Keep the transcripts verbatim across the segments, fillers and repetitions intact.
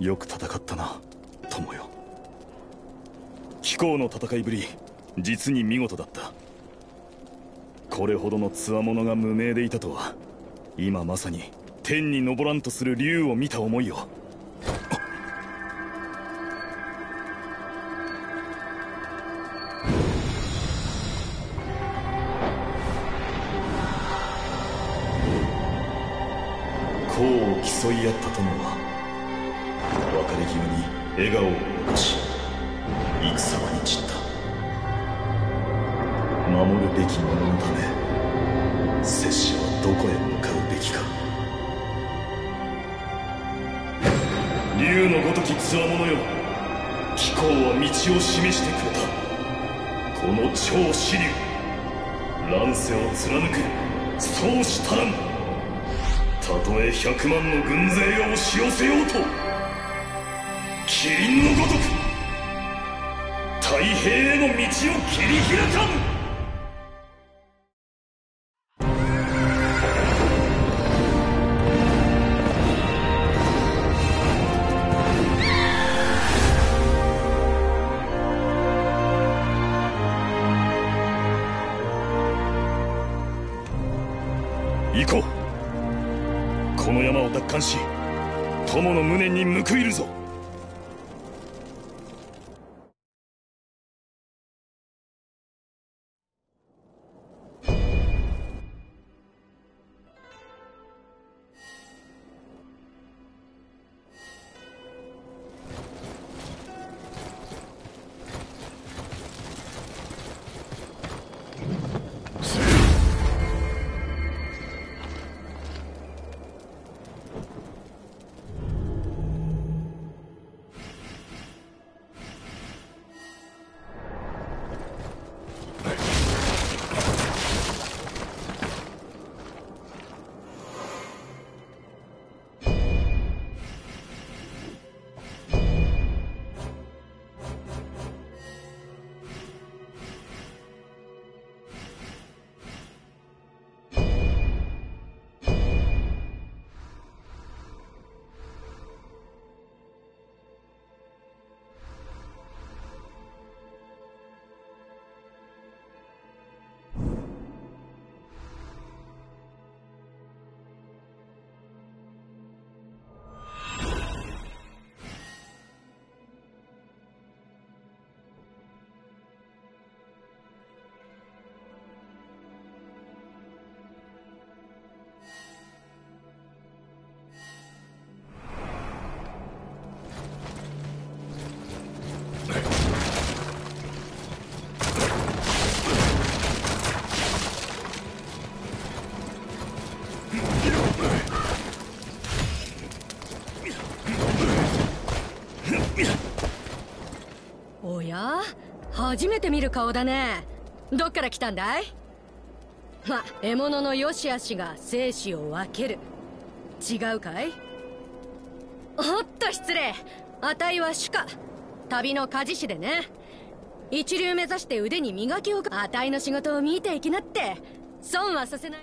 よく戦ったな、友よ。貴公の戦いぶり、実に見事だった。これほどの強者が無名でいたとは。今まさに天に昇らんとする竜を見た思いよ。功を競い合った友は別れ際に笑顔を残し戦場に散った。守るべき者のため拙者はどこへ向かうべきか。竜のごとき強者よ、貴公は道を示してくれた。この超死竜、乱世を貫くそうしたらん。たとえ百万の軍勢を押し寄せようと、麒麟のごとく太平への道を切り開かん。友の無念に報いるぞ。おや、初めて見る顔だね。どっから来たんだい？ま、獲物の良し悪しが生死を分ける。違うかい？おっと失礼。あたいは主家、旅の鍛冶師でね。一流目指して腕に磨きをかけ、あたいの仕事を見ていきなって。損はさせない。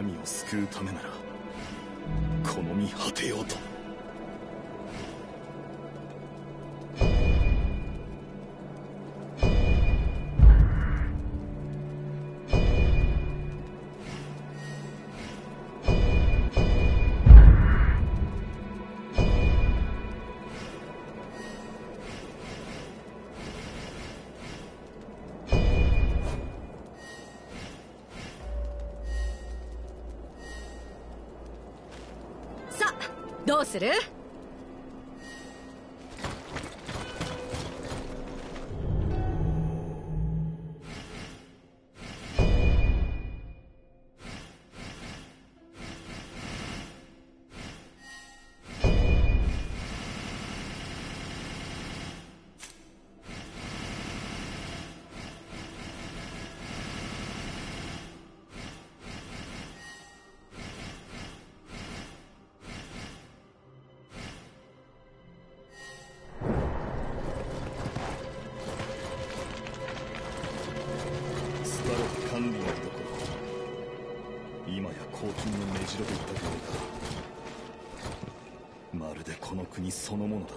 民を救うためならこの身果てようと。どうする？そのものだな。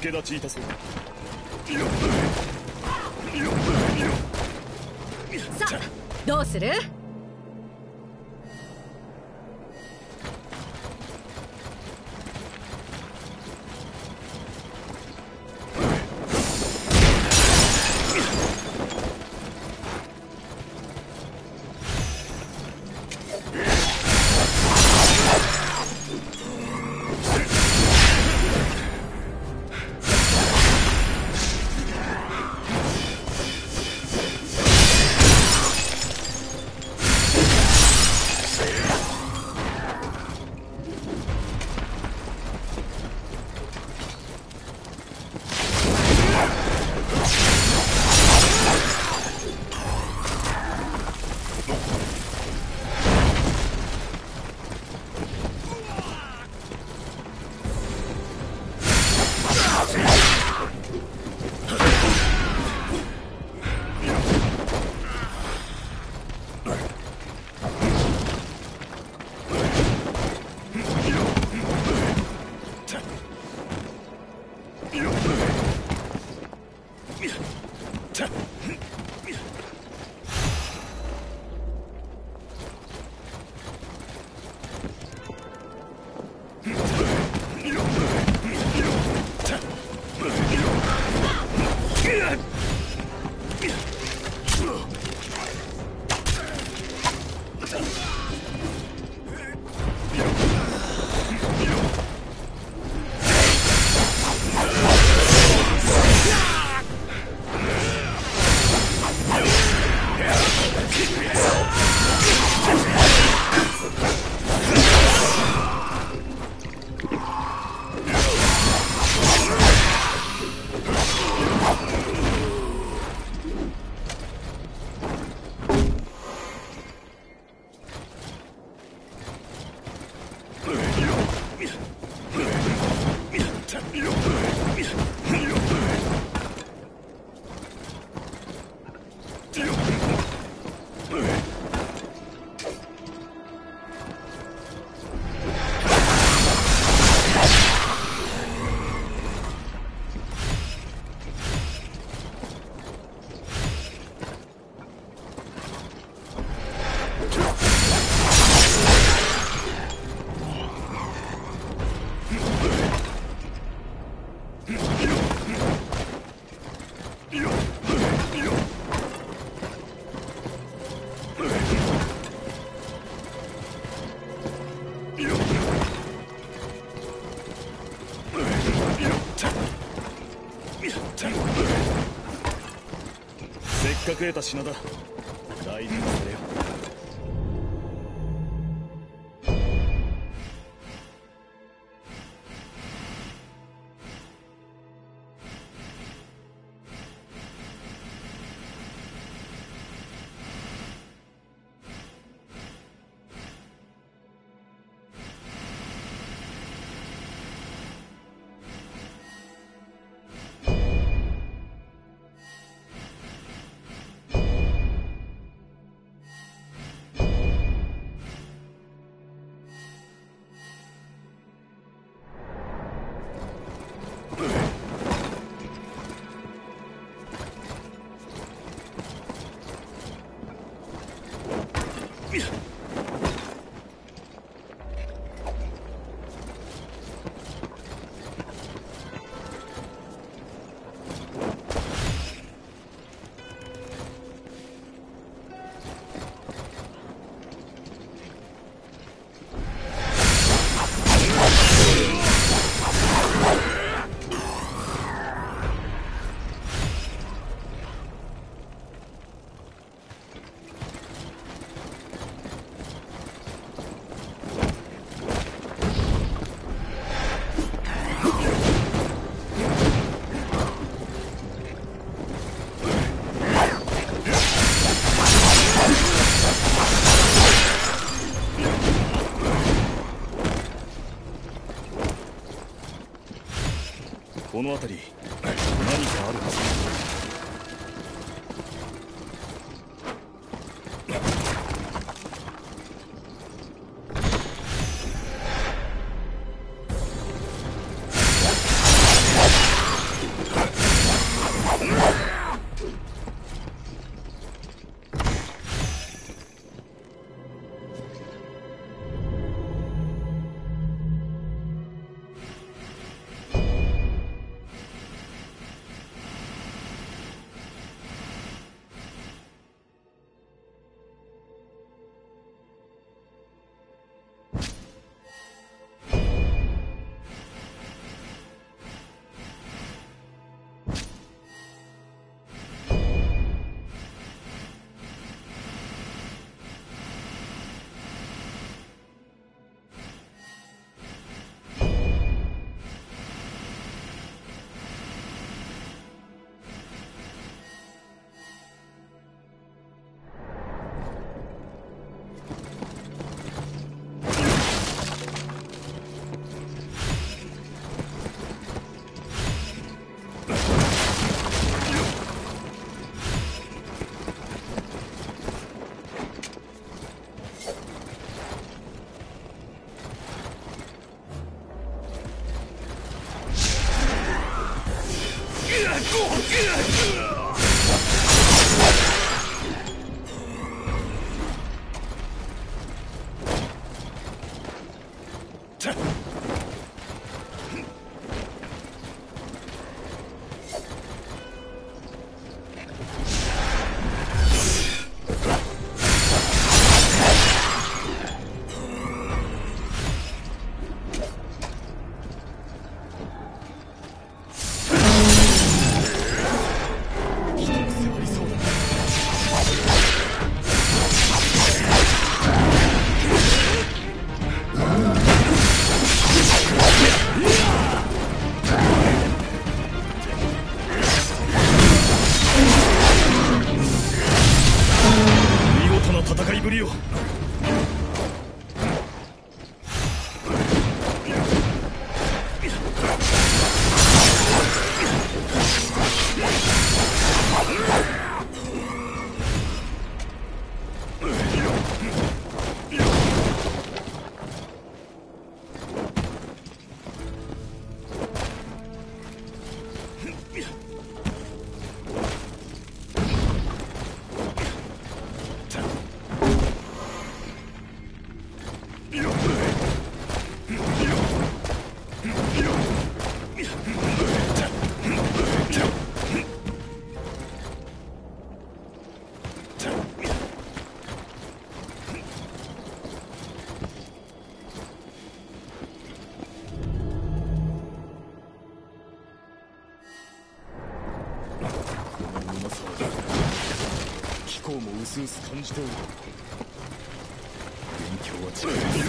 助立ちいたそうだ。さあどうする？せっかく得た品だ。大事にされよ。この辺り何かあるはず。薄々感じておる。勉強は違う。頼んだよ。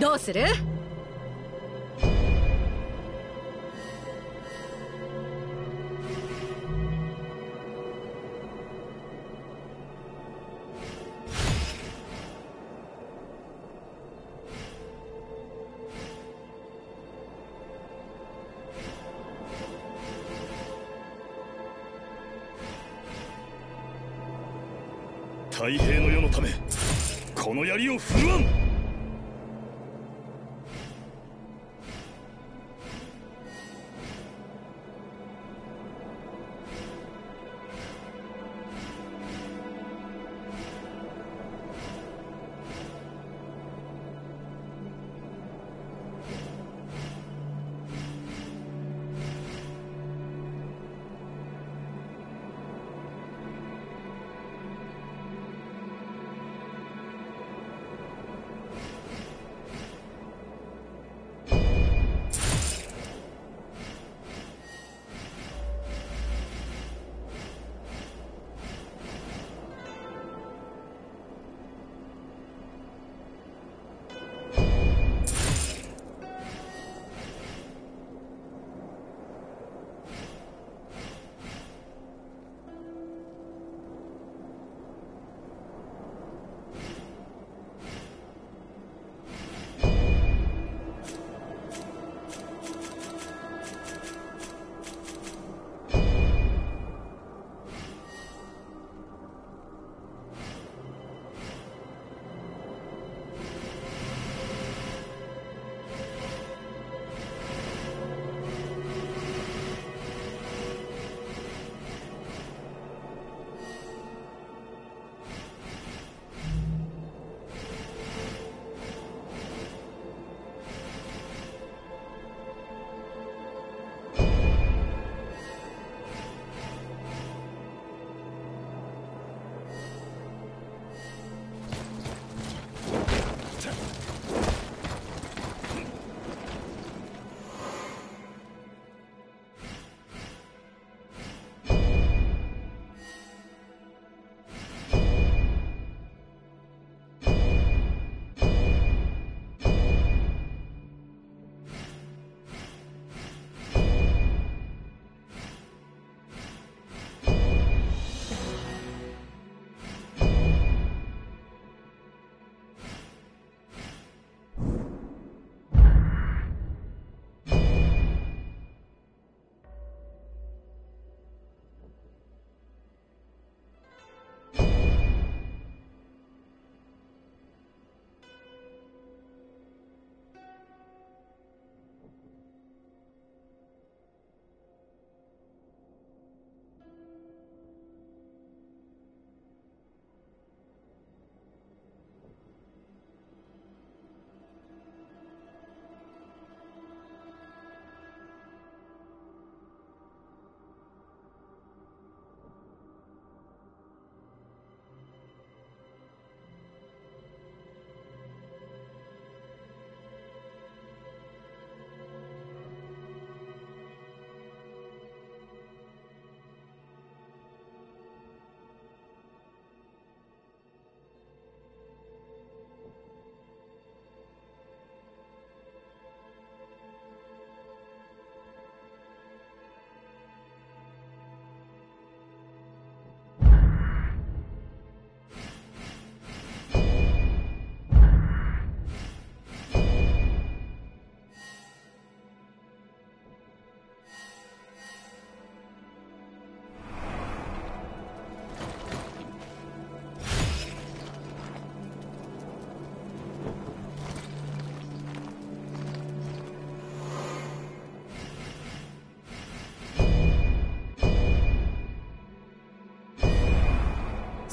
どうする？太平の世のためこの槍を振るわん。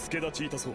助立ちいたそう。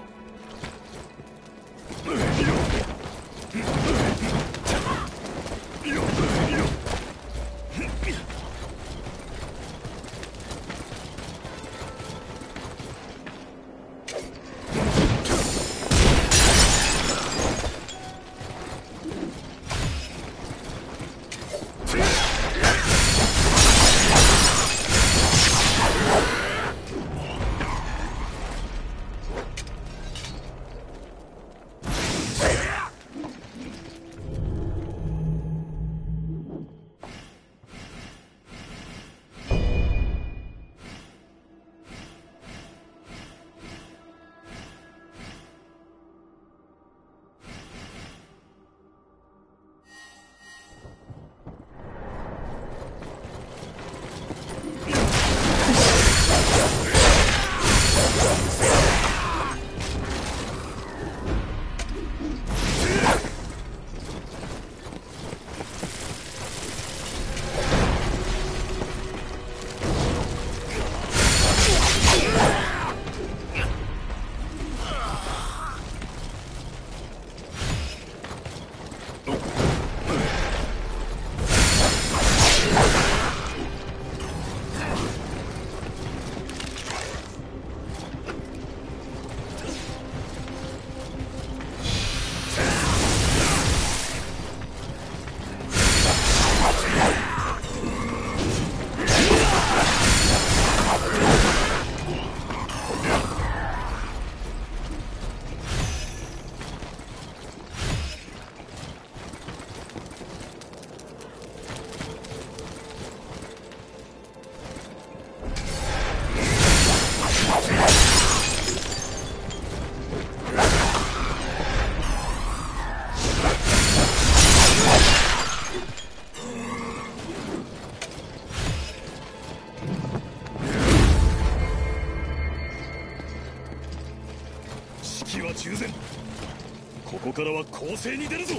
ここからは攻勢に出るぞ。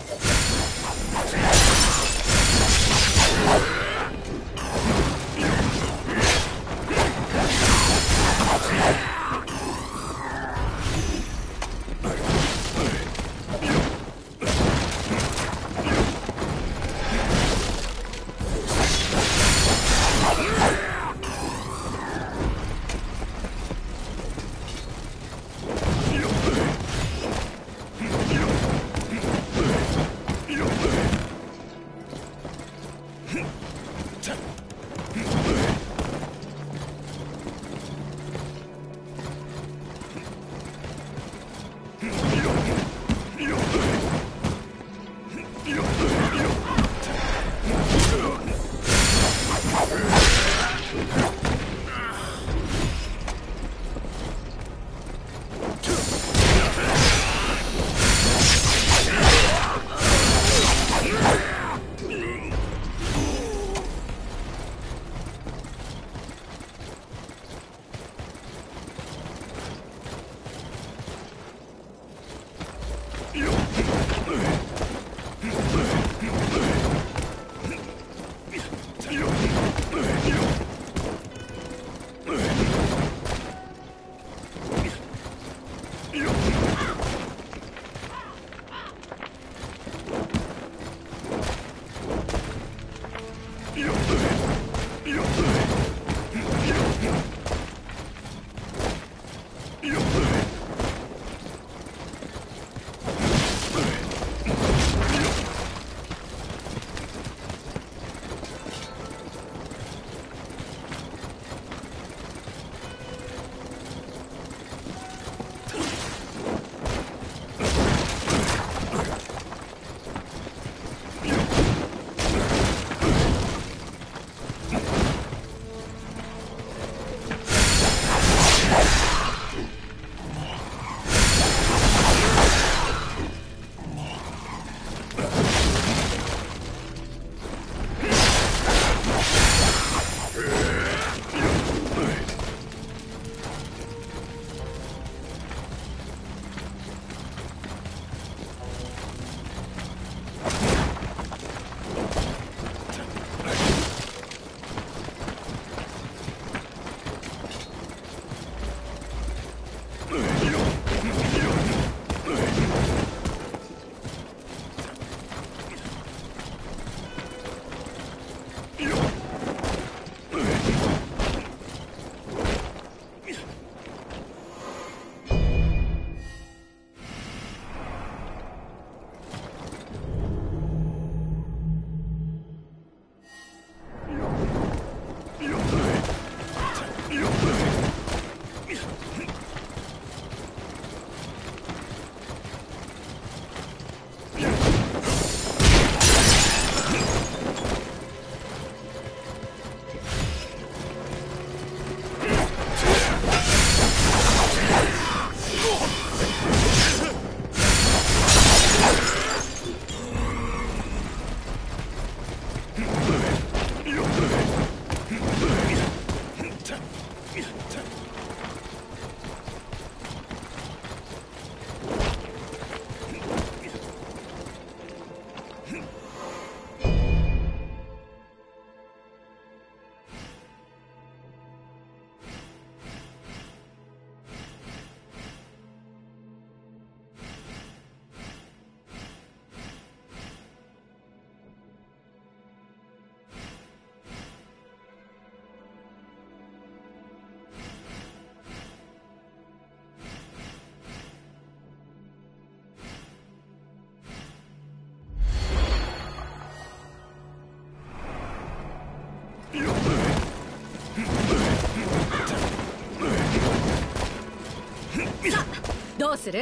さあ、どうする？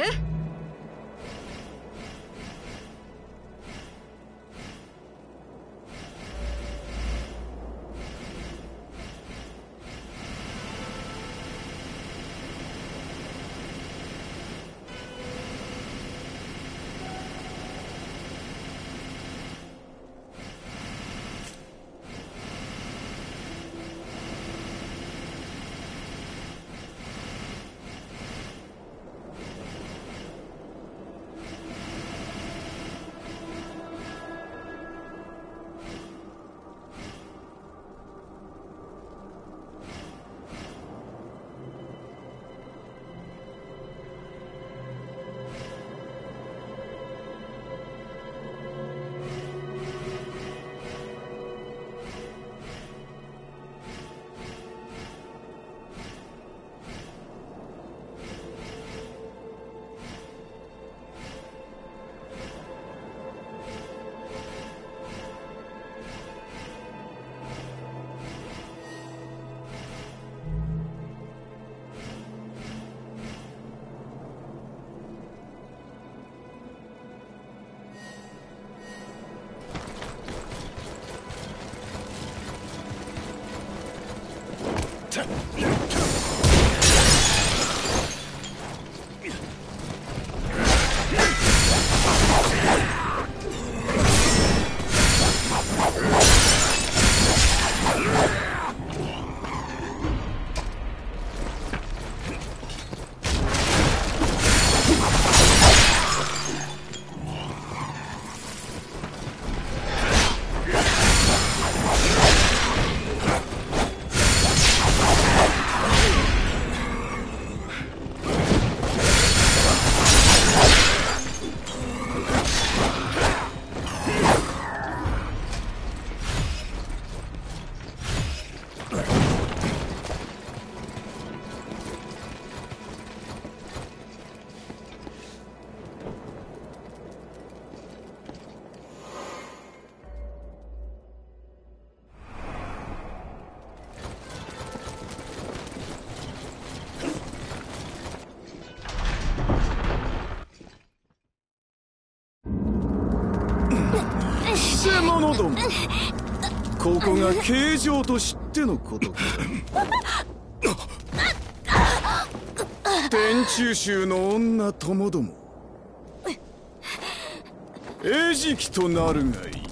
ここが形状と知ってのことか。天中衆の女ともども餌食となるがいい。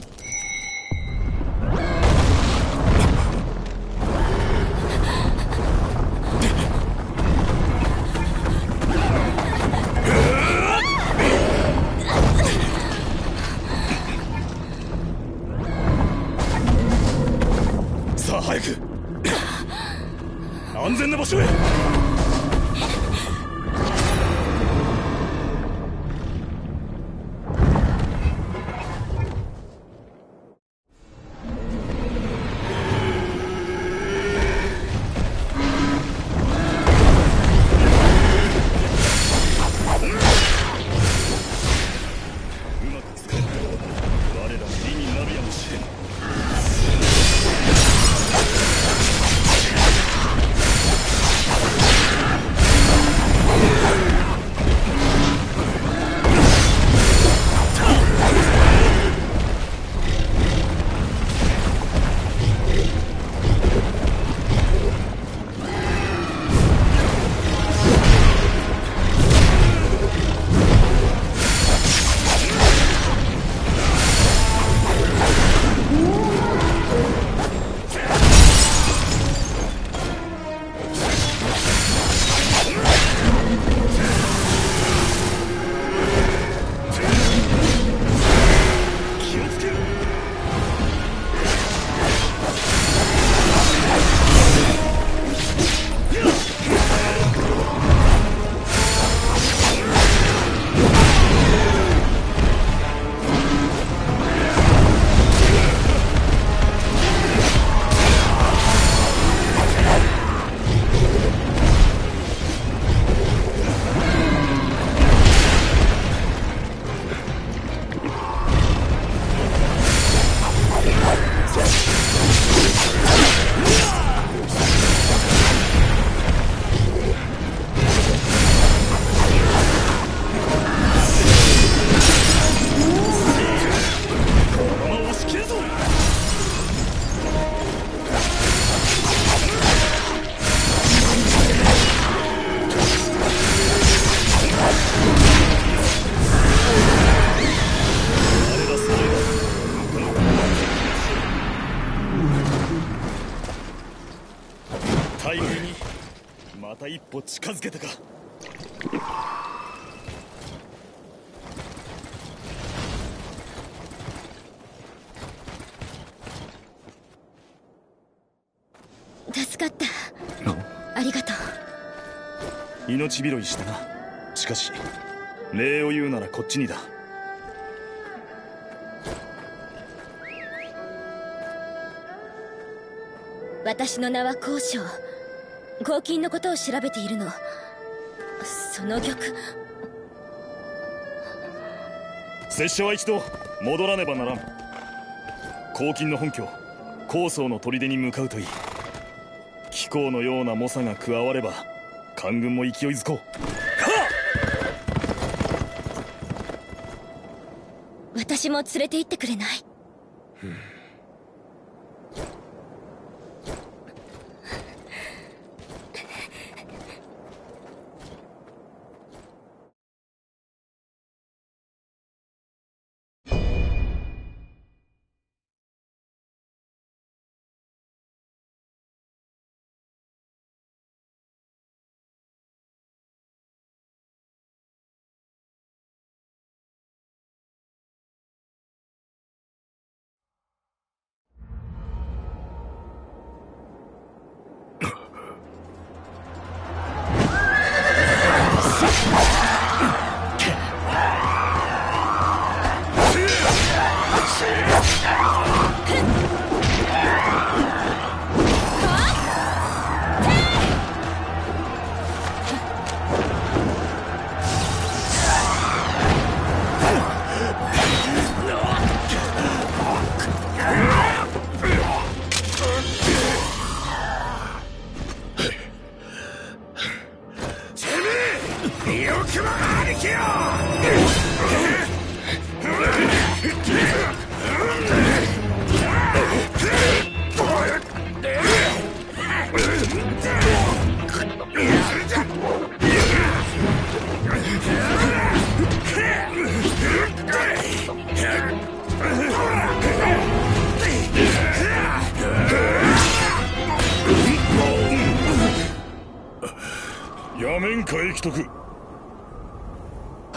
近づけたか。助かった。ありがとう。命拾いしたな。しかし礼を言うならこっちにだ。私の名は高尚。合金のことを調べているの。その玉、拙者は一度戻らねばならん。合金の本拠高層の砦に向かうといい。貴公のような猛者が加われば官軍も勢いづこう。私も連れて行ってくれない？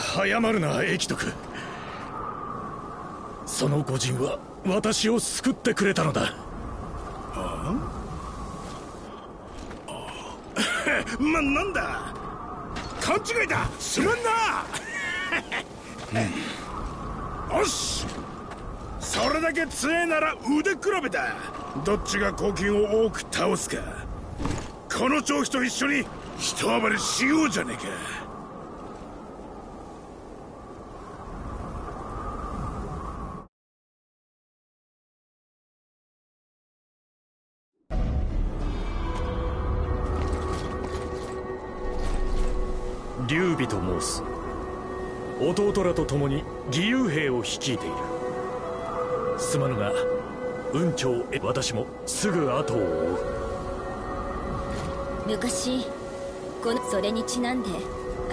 早まるな、益徳。その御仁は私を救ってくれたのだ。ああま、なんだ、勘違いだ、すまんな。よし、それだけ強えなら腕比べだ。どっちが黄金を多く倒すか、この調子と一緒に一暴れしようじゃねえか。劉備と申す。弟らと共に義勇兵を率いている。すまぬが雲長へ私もすぐ後を追う。昔このそれにちなんで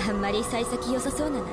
あんまり幸先良さそうなな。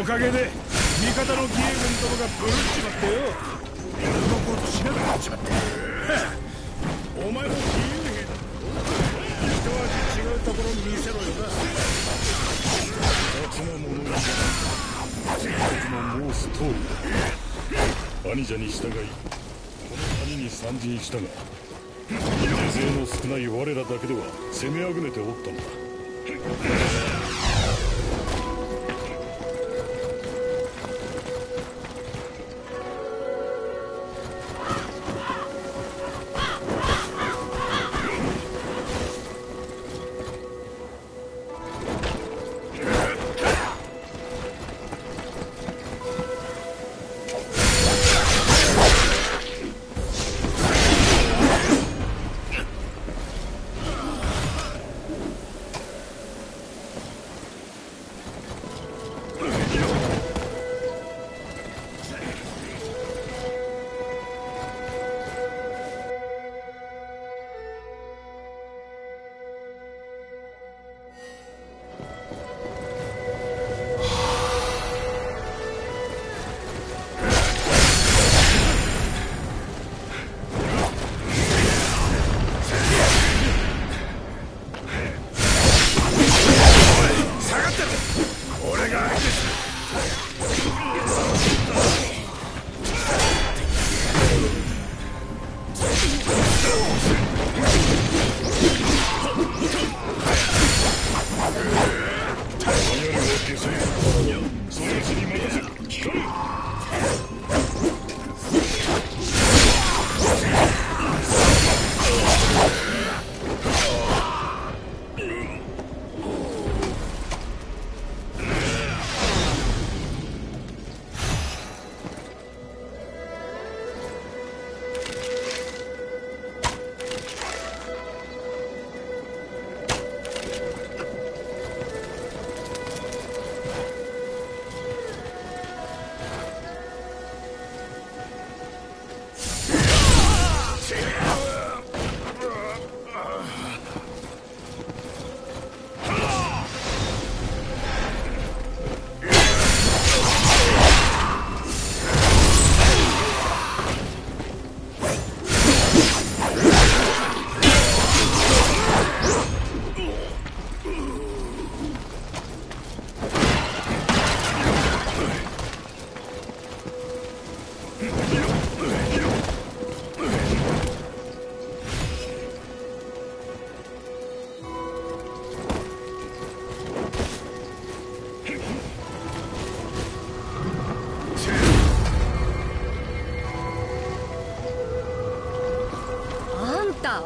おかげで味方の義勇軍どもがブルっちまってよ。こうとしながらやっちまった。お前も自由兵だ。一味違うところ見せろよな。二つの物語だ。全国の申す通りだ。兄者に従い、この谷に参陣したが、手勢の少ない我らだけでは攻めあぐねておったのだ。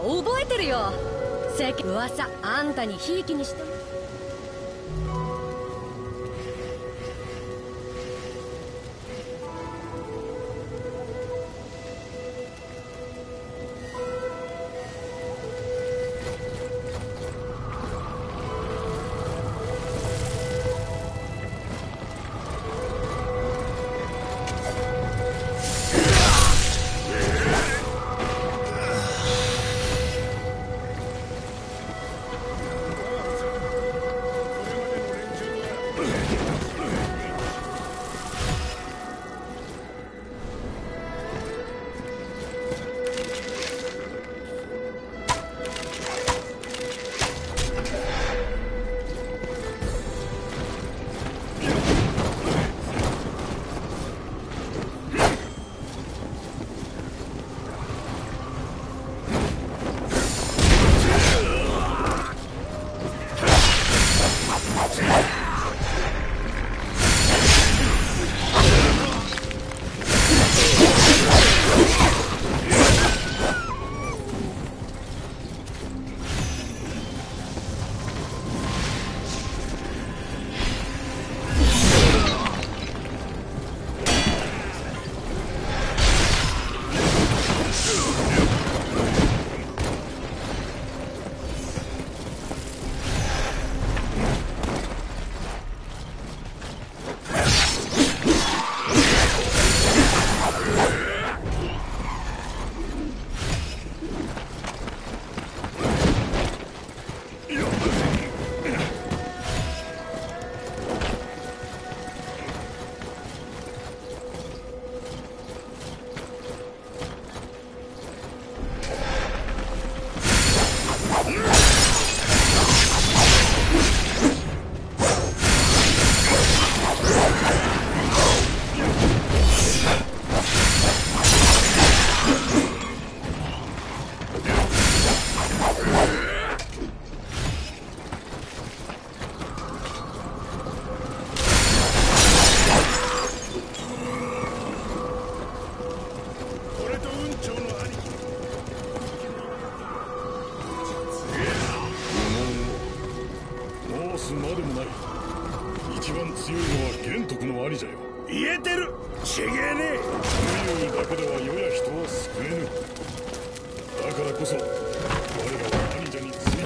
覚えてるよ。世間噂あんたにひいきにしてる。つまでもない。一番強いのは玄徳の兄じゃよ。言えてる。ちげえねえ。武勇だけでは世や人を救えぬ。だからこそ我らは兄者について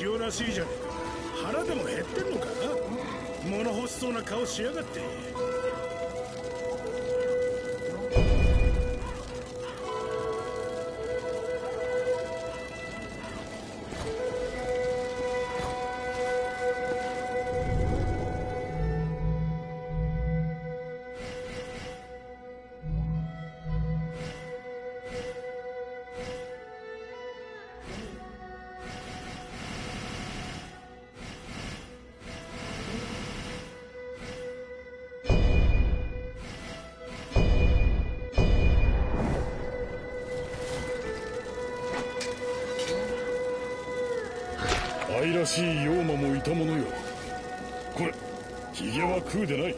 塩らしいじゃねえか。腹でも減ってんのかな。物欲しそうな顔しやがって。愛らしい妖魔もいたものよ。これヒゲは食うでない。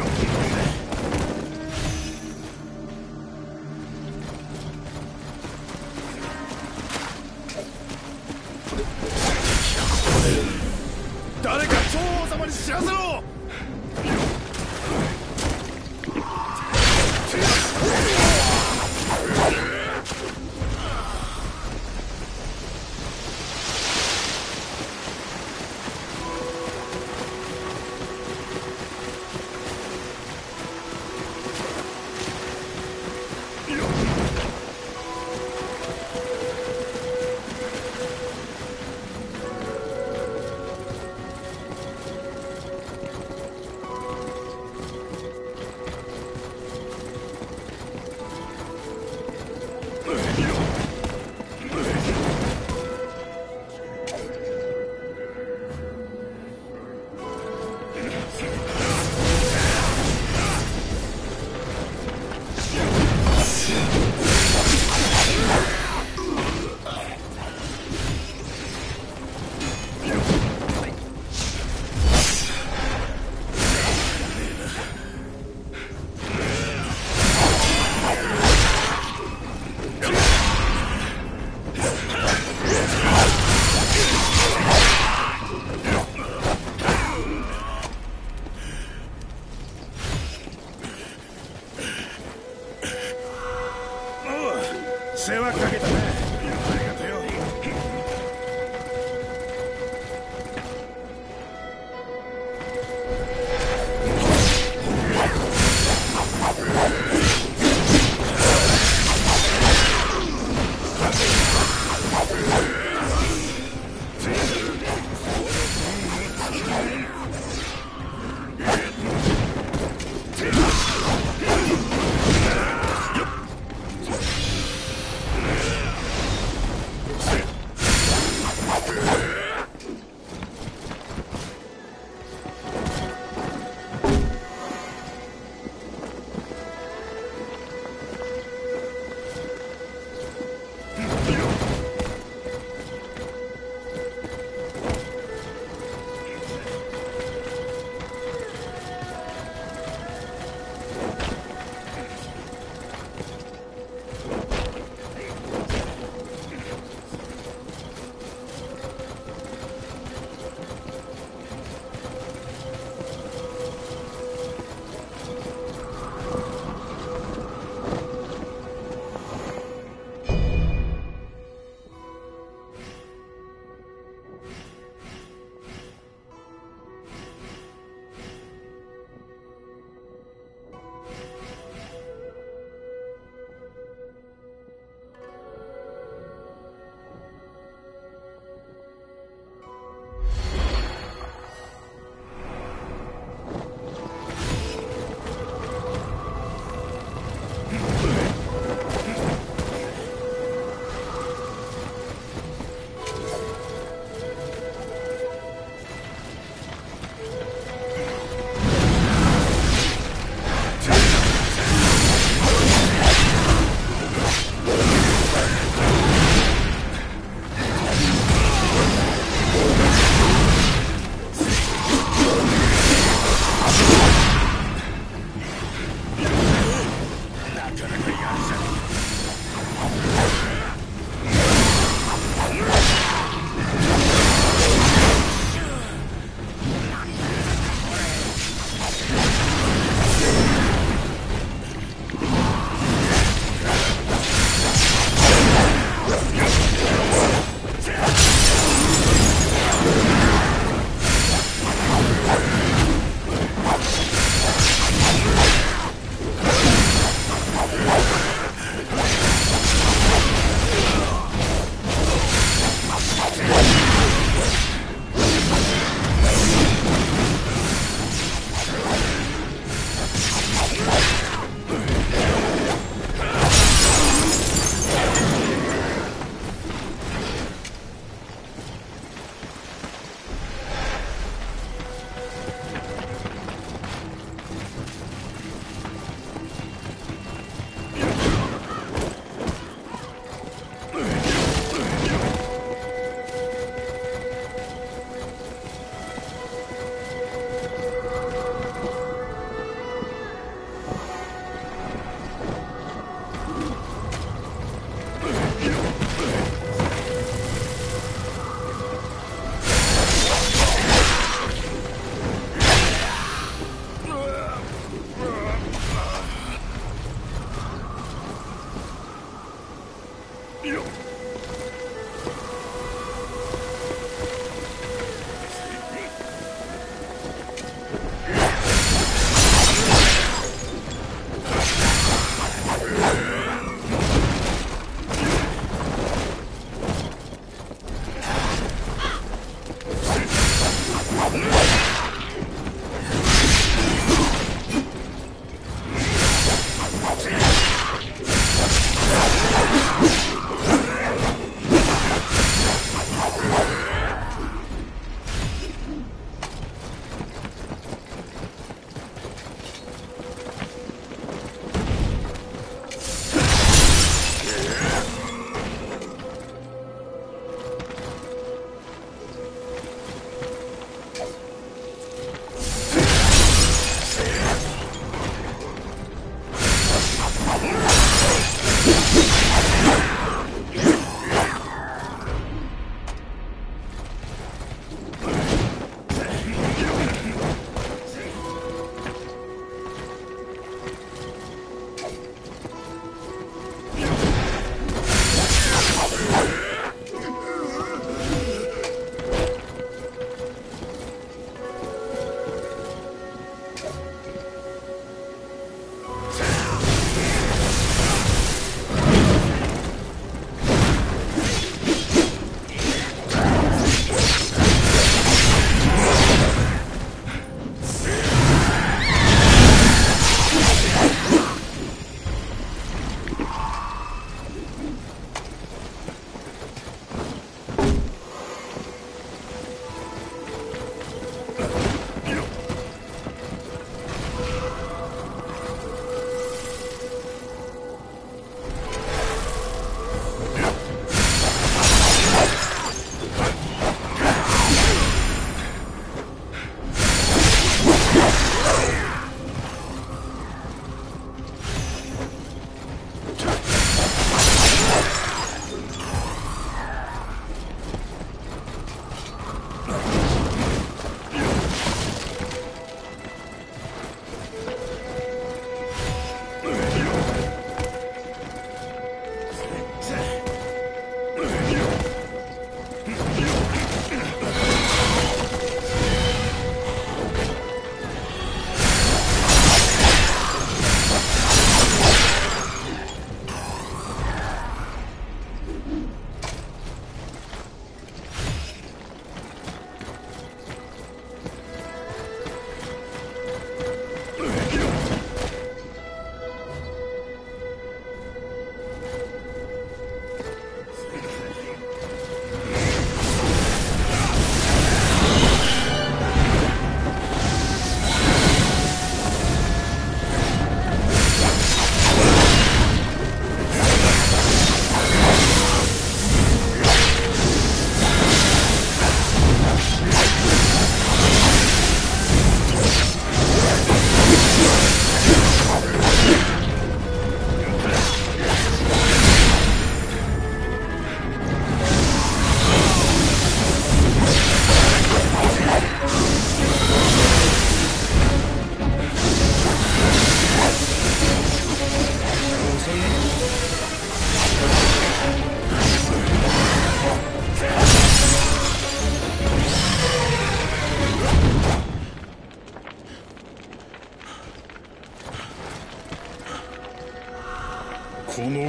You 誰か趙王様に知らせろ。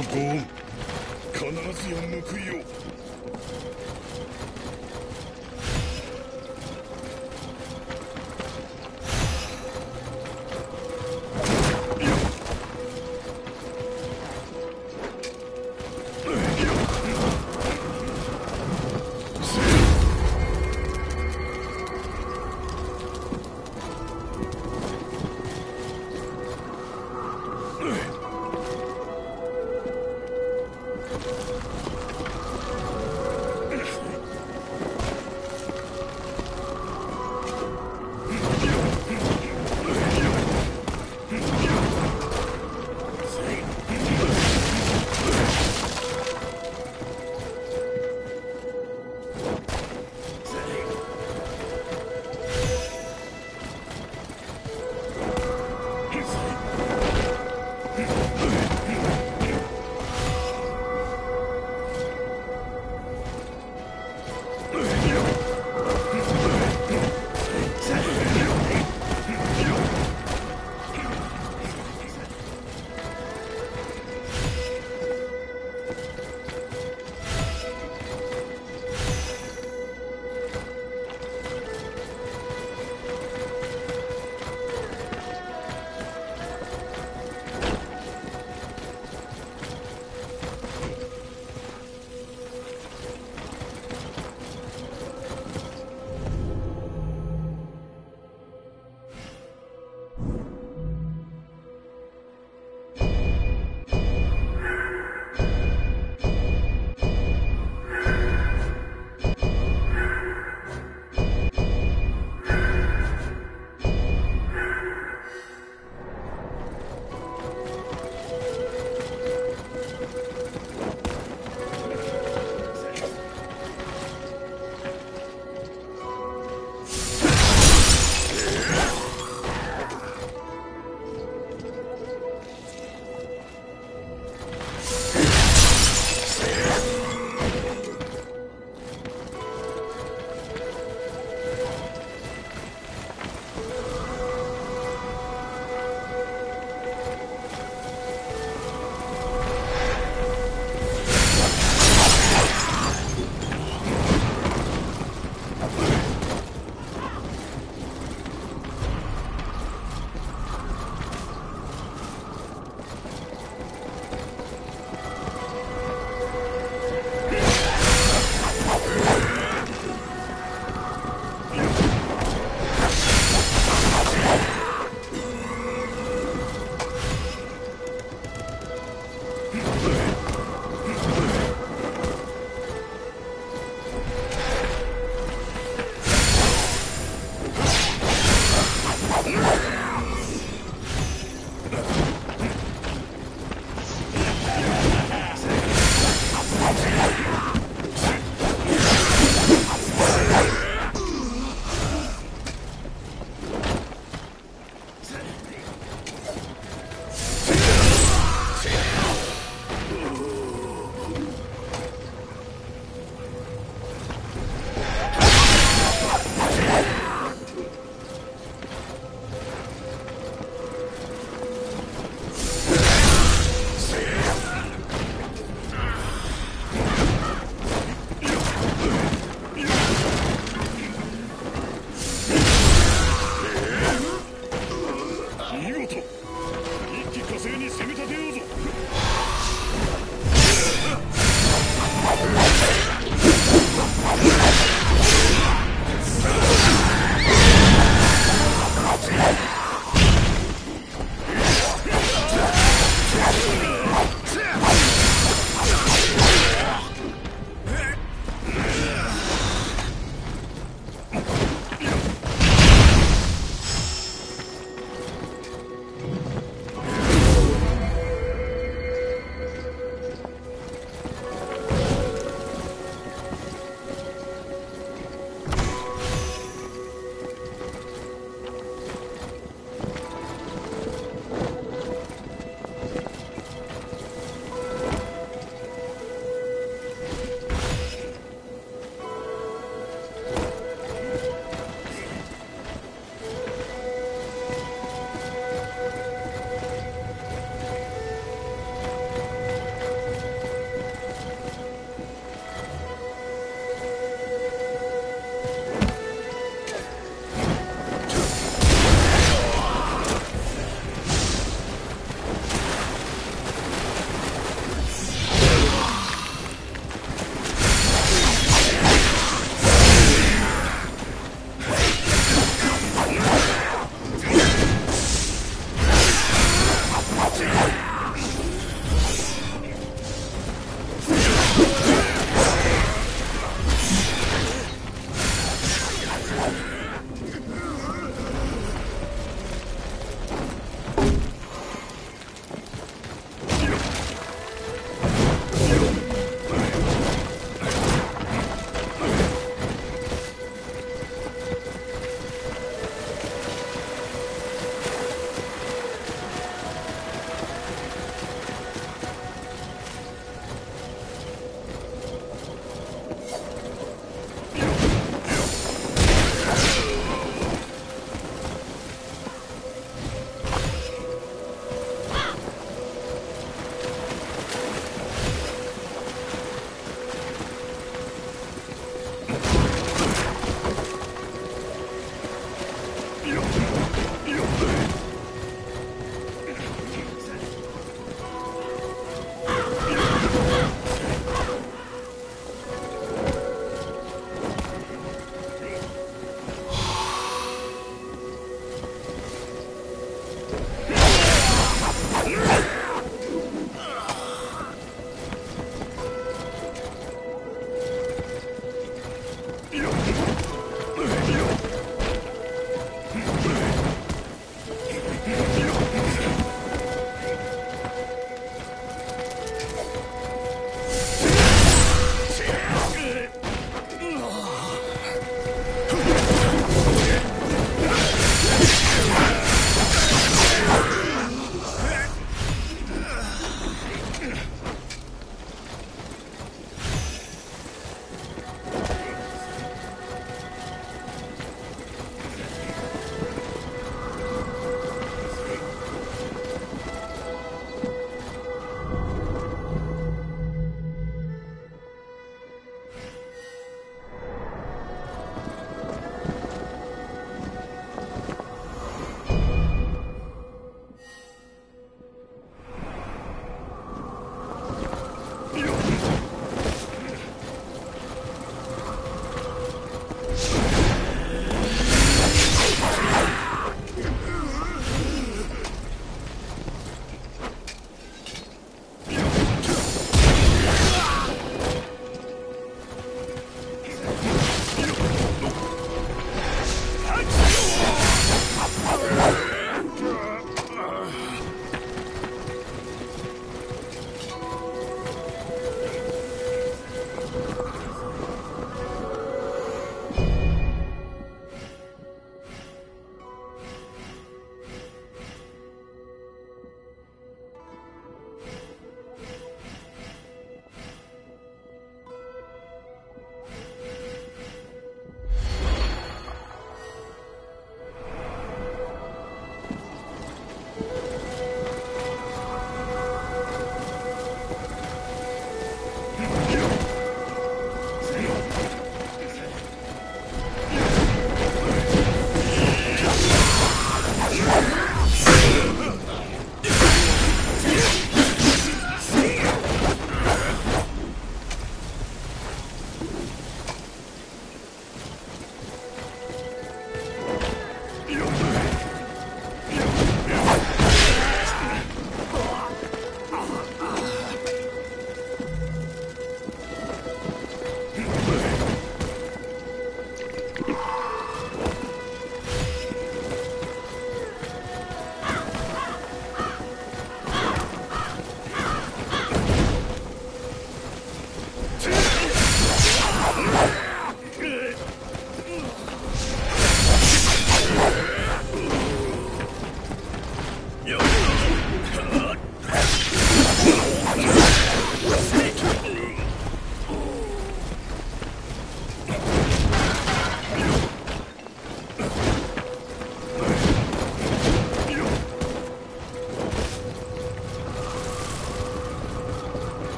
のご恩必ずや報いよう。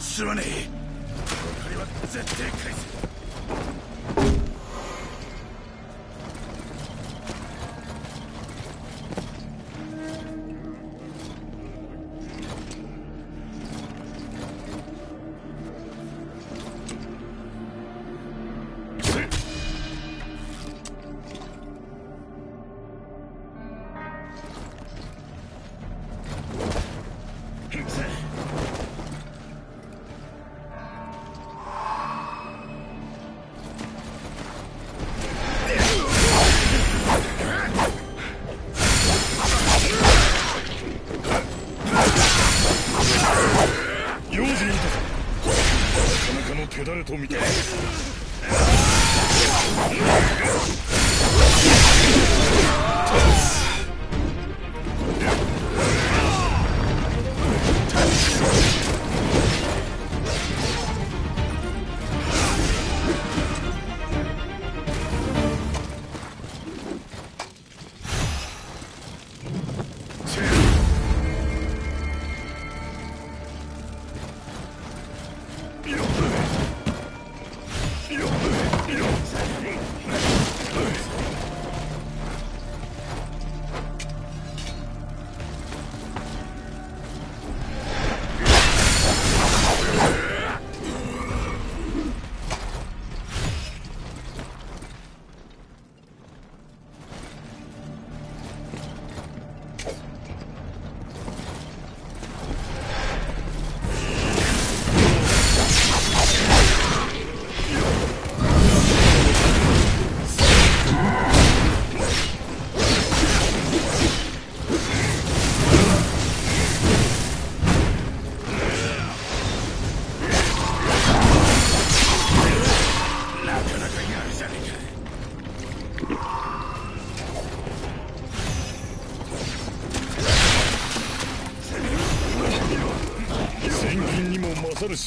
すまねえ。これは絶対返せ。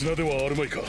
品ではあるまいか。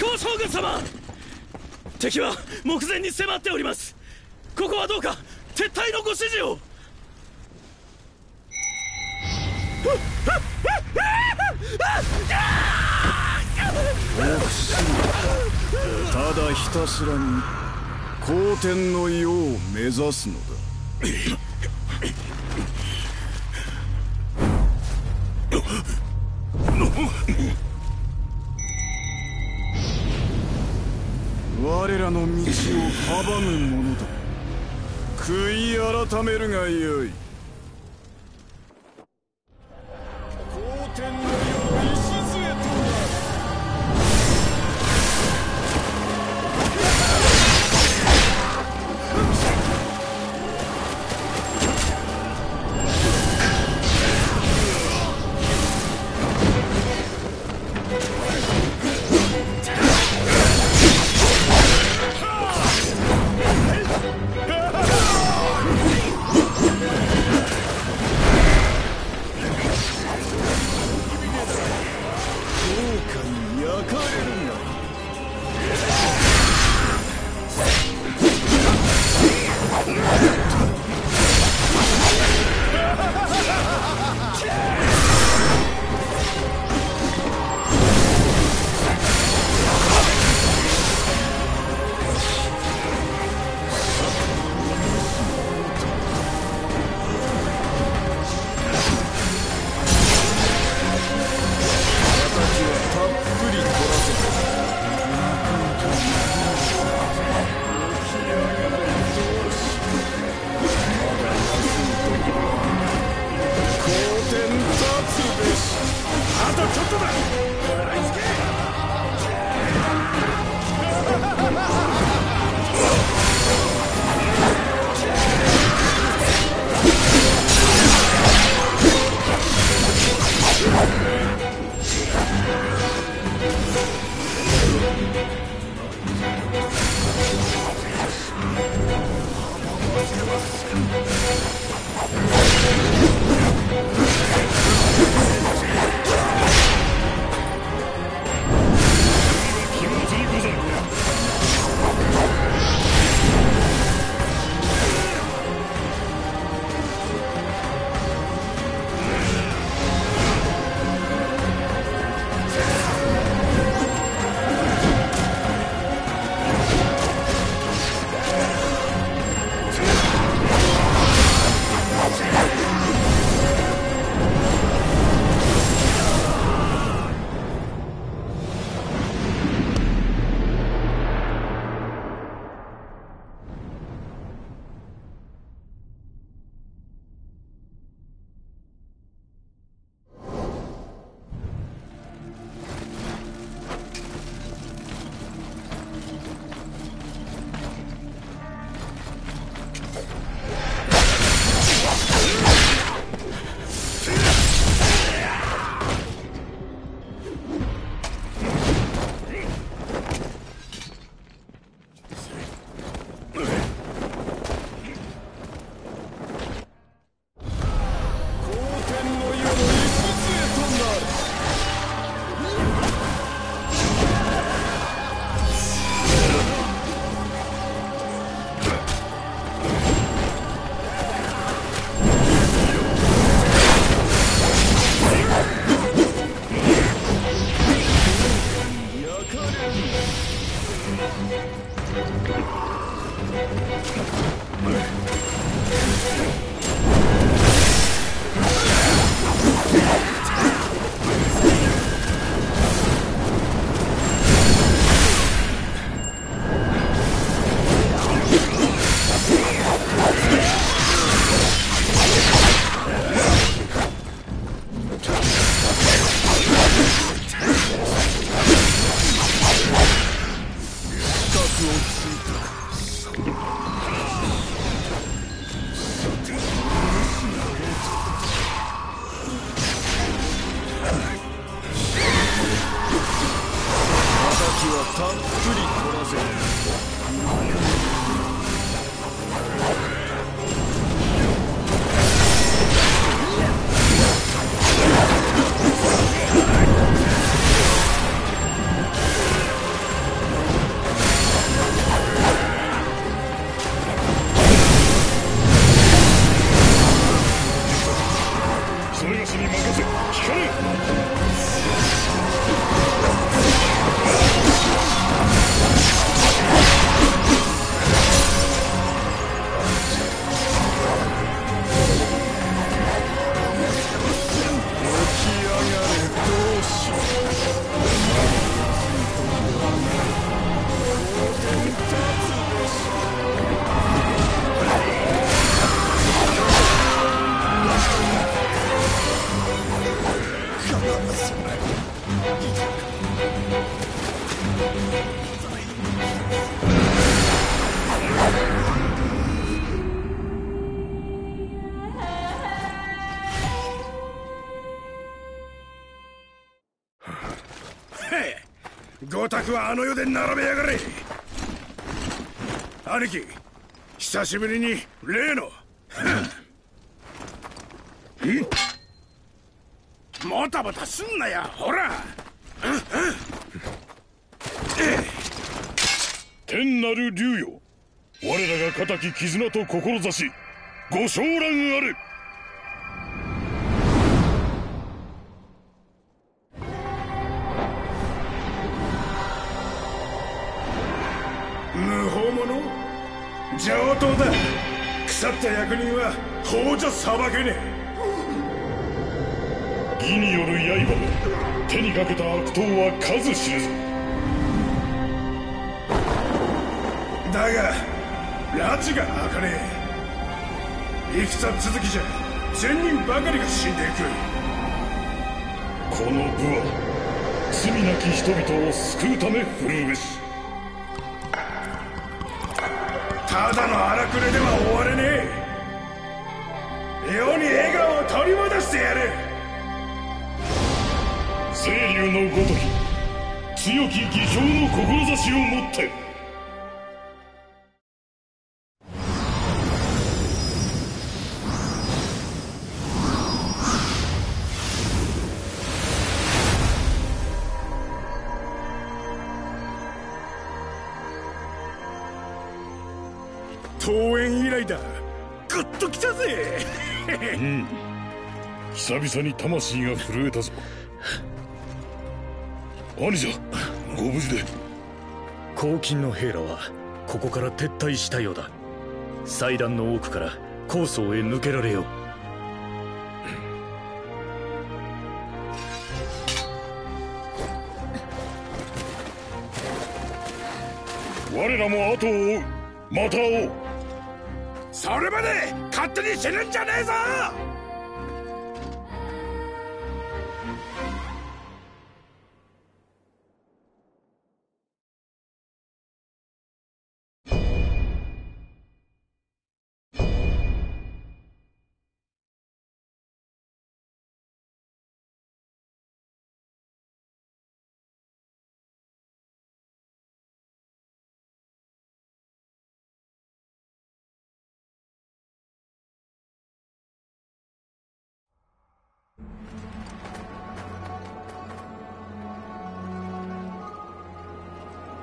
光将軍様、敵は目前に迫っております。ここはどうか撤退のご指示を。ただひたすらに皇天の世を目指すのだ。我らの道を阻む者だ。悔い改めるがよい。ごたくはあの世で並べやがれ。兄貴、久しぶりに例のんもたもたすんなや、ほら。天なる竜よ、我らが固き絆と志、ご昇覧あれ。無法者上等だ。腐った役人は法じゃ裁けねえ。義による刃を手にかけた悪党は数知れずだが、拉致が開かねえ。戦続きじゃ千人ばかりが死んでいく。この武は罪なき人々を救うため振るうべし。ただの荒くれでは終われねえ。世に笑顔を取り戻してやる。青龍のごとき強き義兄の志をもって。公演以来だ。グッときたぜ。うん、久々に魂が震えたぞ。兄者、ご無事で。黄金の兵らはここから撤退したようだ。祭壇の奥から高層へ抜けられよう。我らも後を追う。また追おう。それまで勝手に死ぬんじゃねえぞ。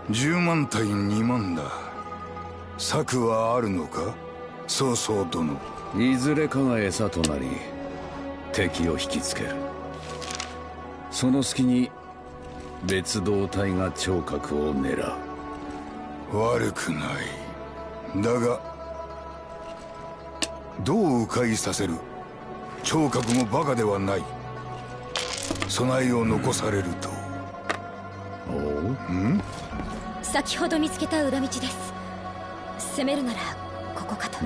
じゅうまん対にまんだ。策はあるのか、曹操殿。いずれかが餌となり敵を引きつける。その隙に別動隊が聴覚を狙う。悪くない。だがどう迂回させる。聴覚もバカではない。備えを残されると。おう、うん、先ほど見つけた裏道です。攻めるならここかと。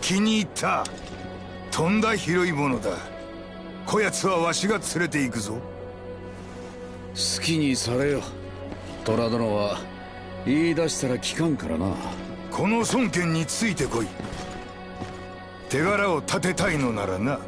気に入った。とんだ広いものだ。こやつはわしが連れて行くぞ。好きにされよ。虎殿は言い出したら聞かんからな。この孫権についてこい。手柄を立てたいのならな。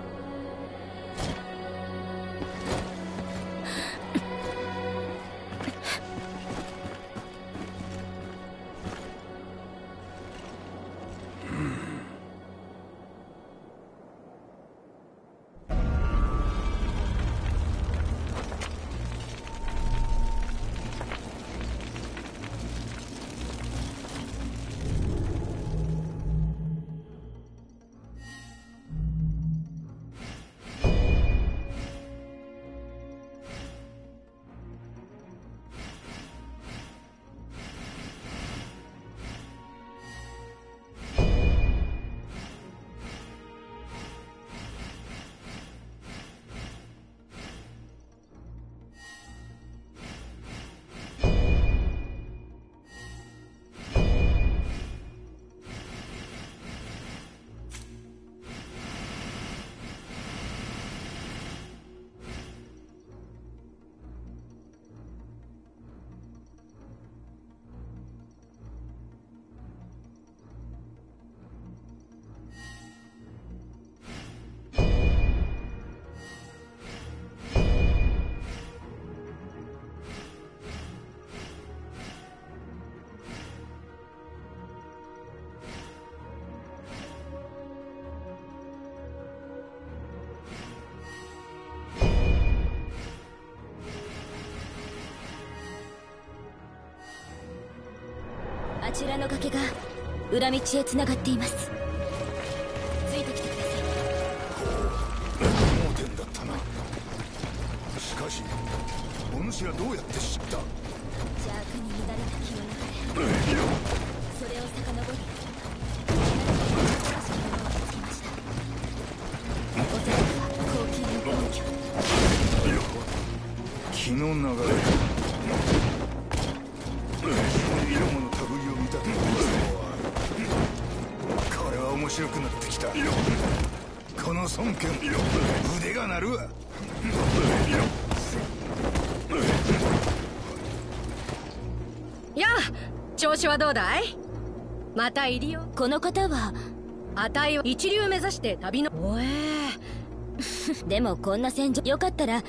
ちらの崖が裏道へ繋がっています。ついてきてください。盲点だったな。しかしお主がどうやって知った？邪悪に乱れた気の流れ、それを遡り気の流れ。強くなってきた。この孫権、腕が鳴るわ。やあ、調子はどうだい？また入りよ。この方はあたいを一流目指して旅のおえーでもこんな戦場よかったら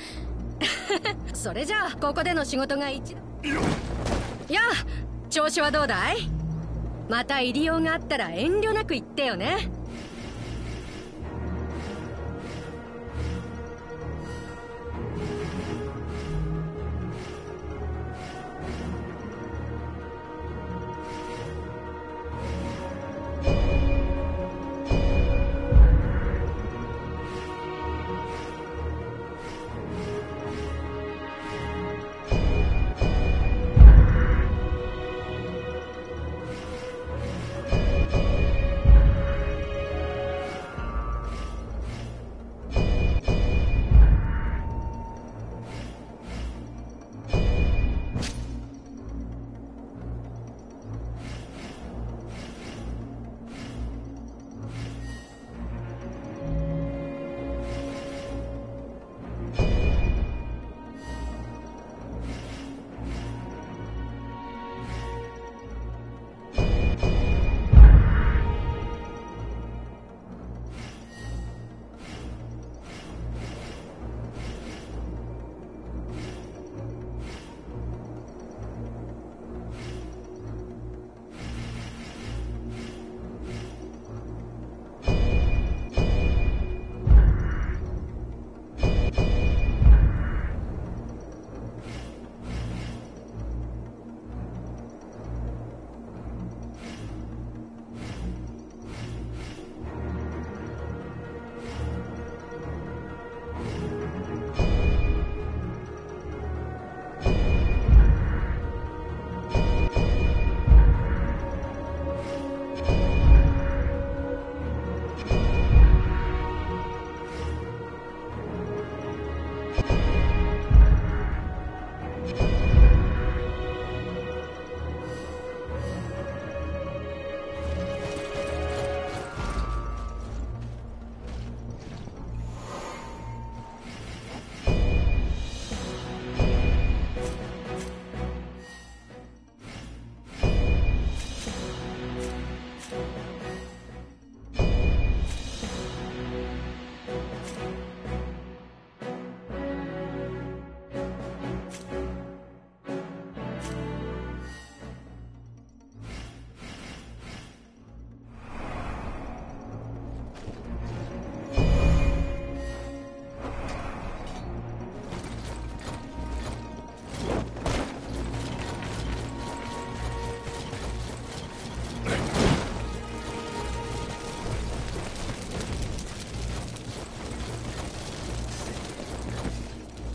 それじゃあここでの仕事が一度。やあ、調子はどうだい？また入りようがあったら遠慮なく言ってよね。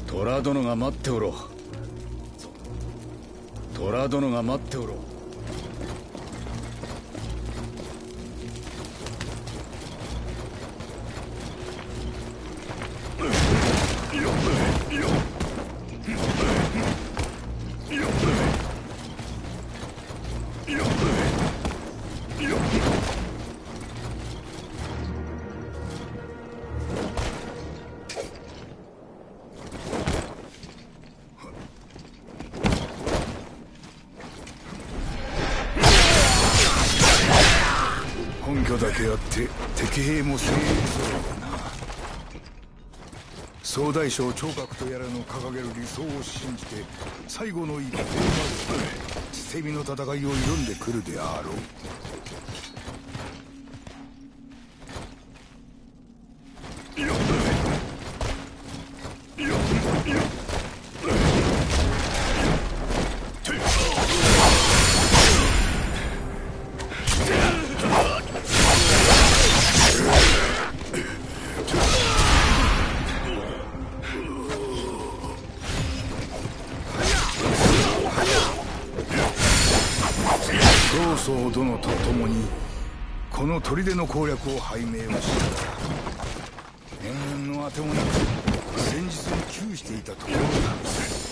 虎殿が待っておろう。虎殿が待っておろう。敵兵も精鋭そうだな。総大将聴覚とやらの掲げる理想を信じて最後の一兵まで捨て身の戦いを挑んでくるであろう。曹殿と共にこの砦の攻略を拝命をしたが、念願のあてもなく先日に窮していたところなんです。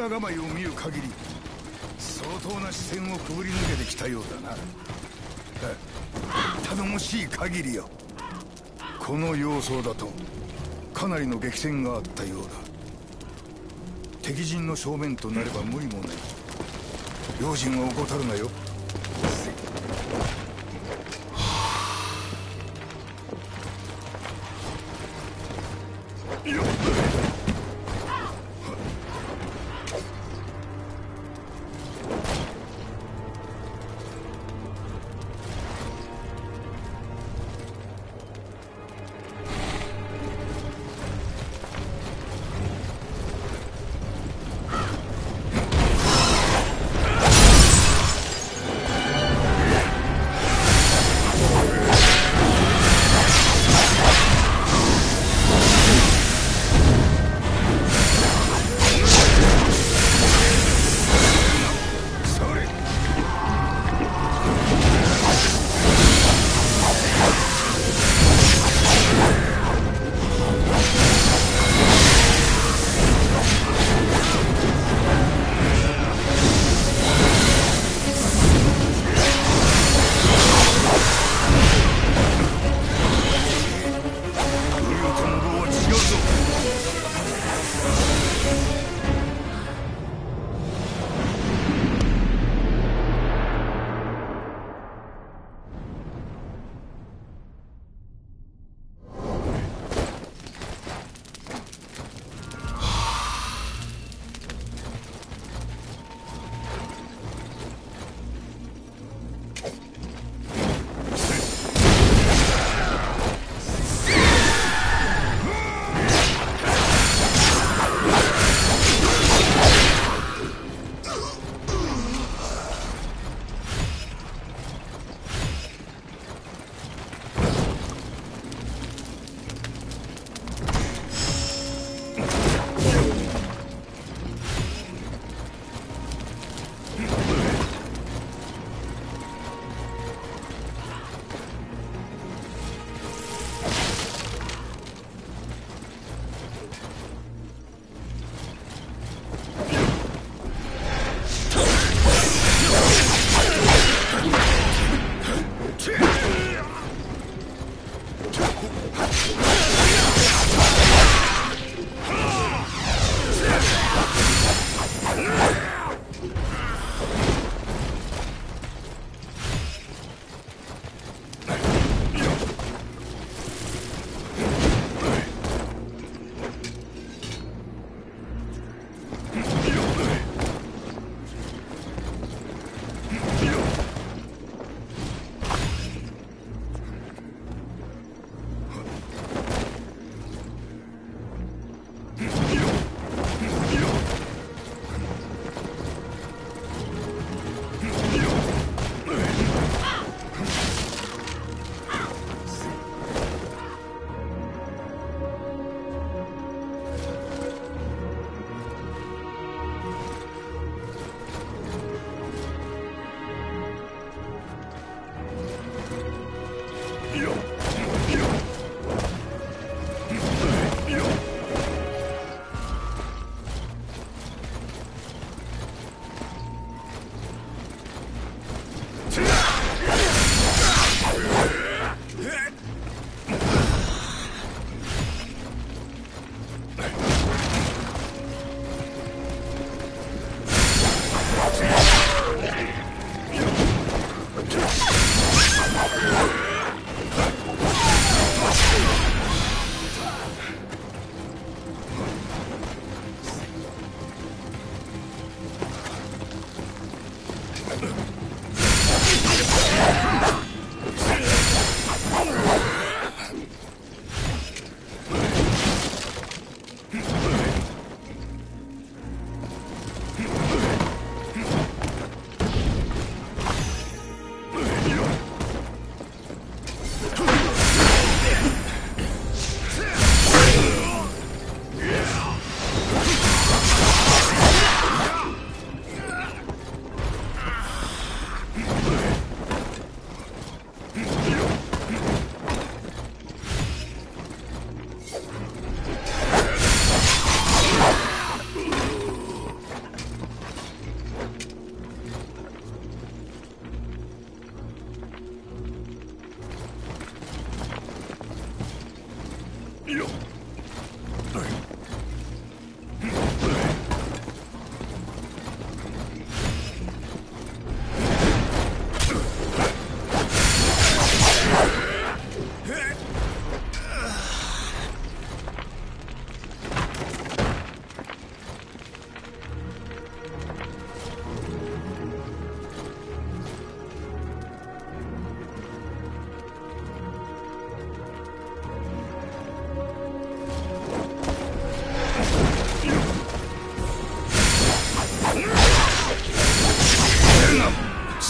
面構えを見る限り相当な視線をくぐり抜けてきたようだな。頼もしい限りよ。この様相だとかなりの激戦があったようだ。敵陣の正面となれば無理もない。用心は怠るなよ。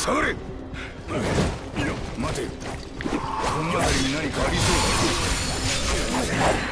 下がれ。待て、この辺りに何かありそうだ。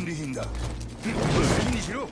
다른 리인가? 무슨 일이시로?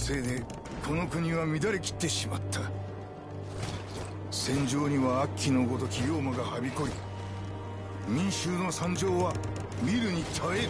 せいでこの国は乱れきってしまった。戦場には悪鬼のごとき妖魔がはびこり、民衆の惨状は見るに耐える。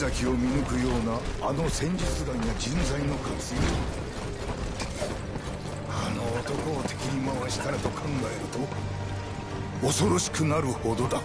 先を見抜くようなあの戦術眼や人材の活用、あの男を敵に回したらと考えると恐ろしくなるほどだ。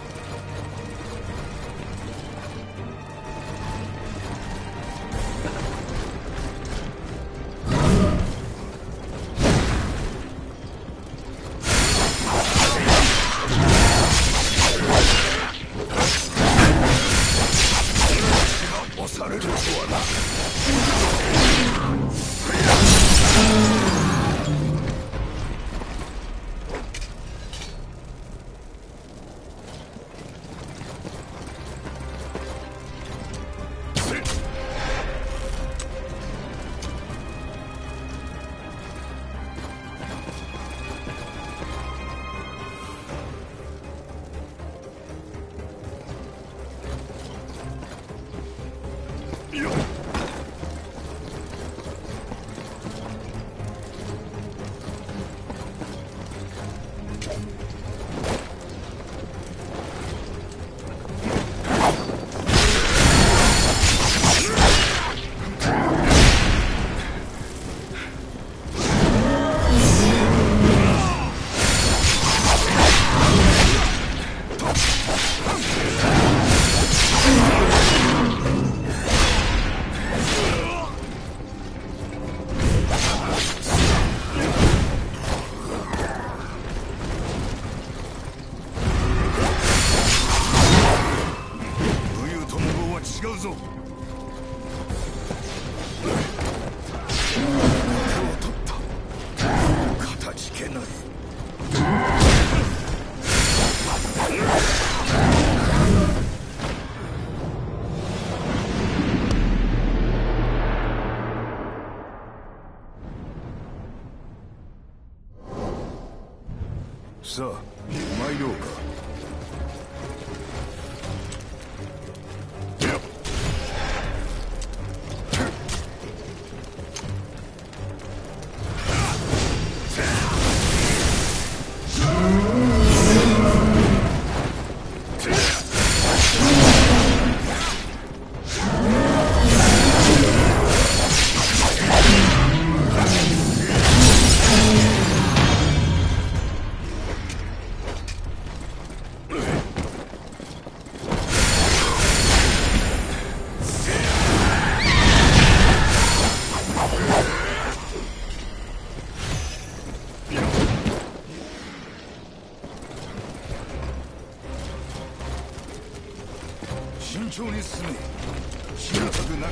さあ、参ろうか。慎重に進め、死なたくなければな。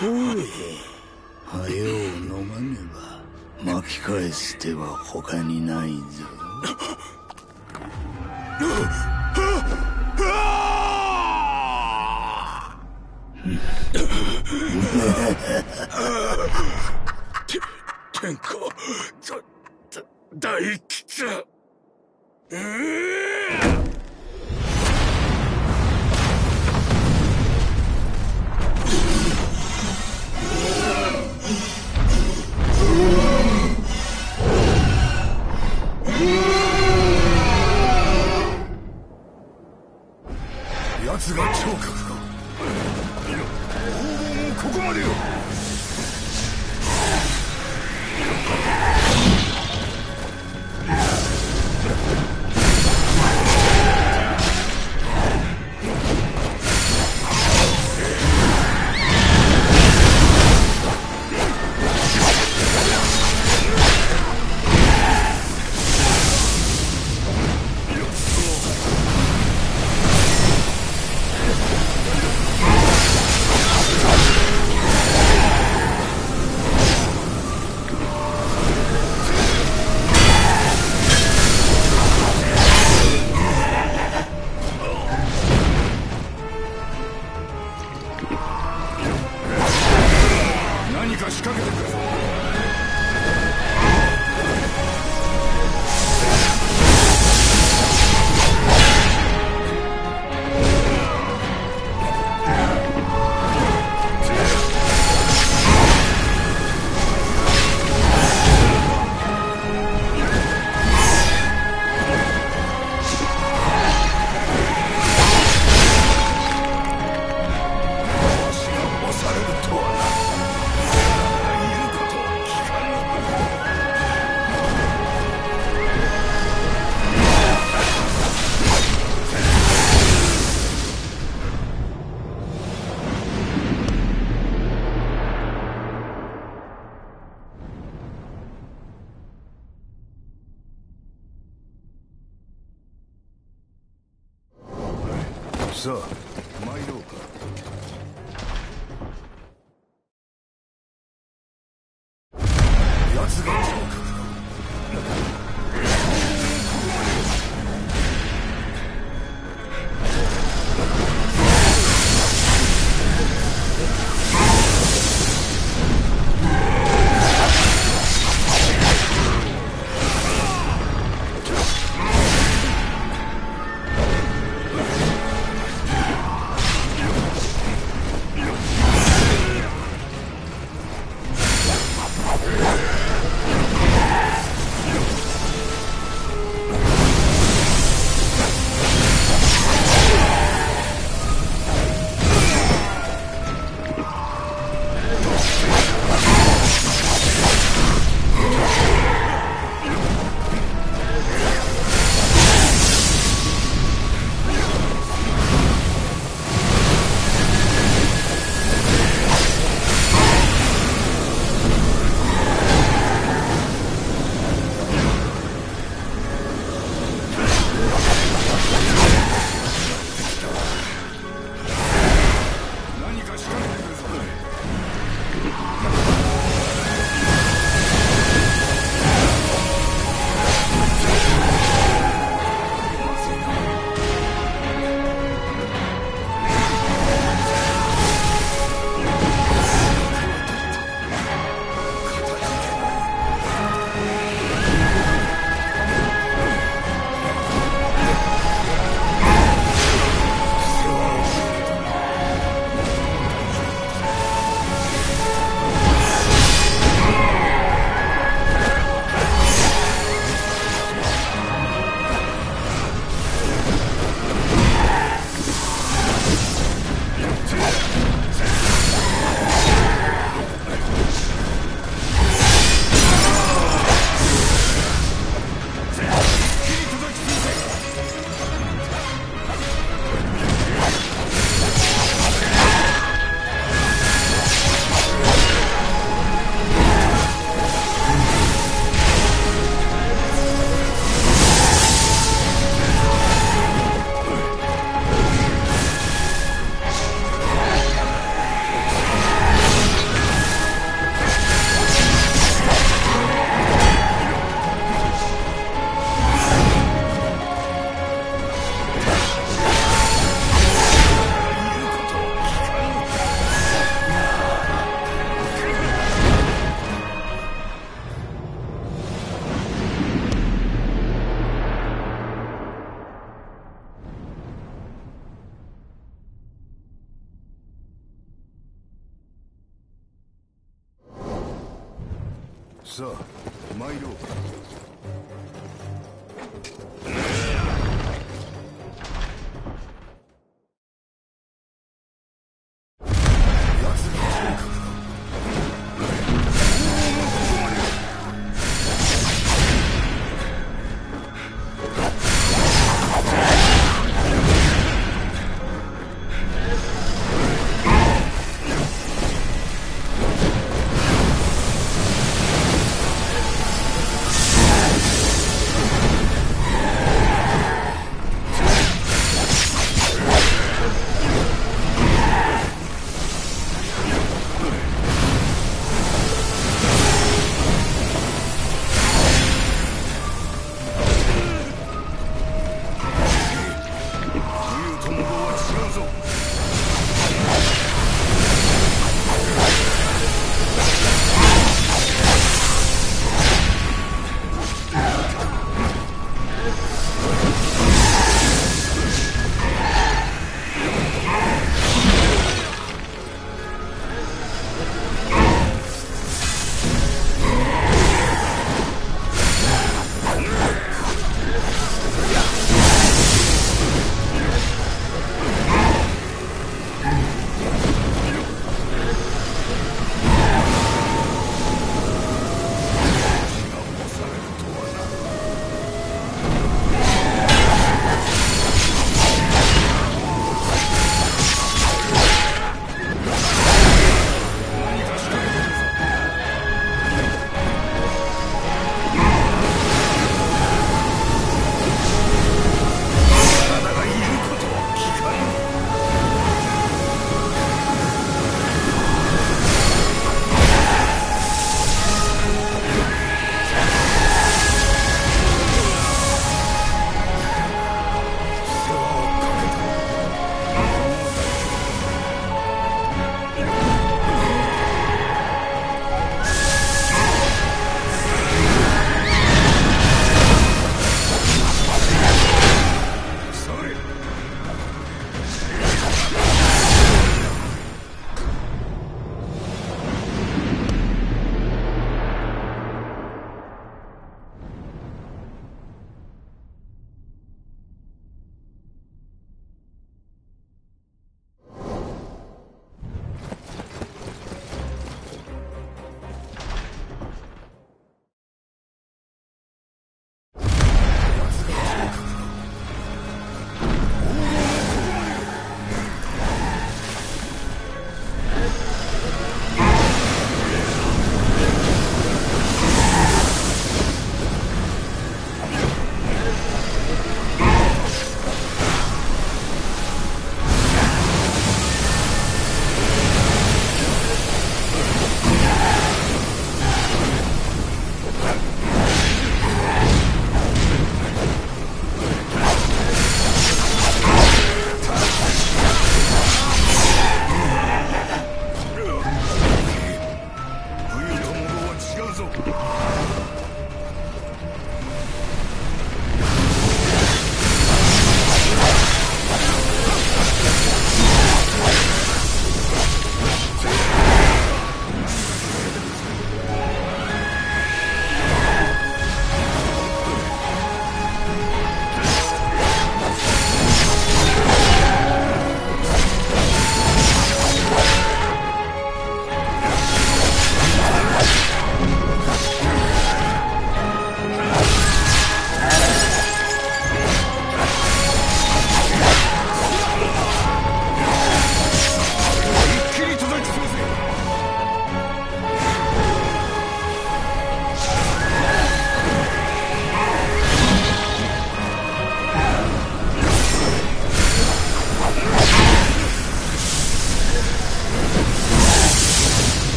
ほれ、早う飲まねば巻き返す手は他にないぞ。天下大吉。えー奴が聴覚か。いや、もうここまでよ。さあ、参ろうか。奴が聴覚か。さあ参ろう。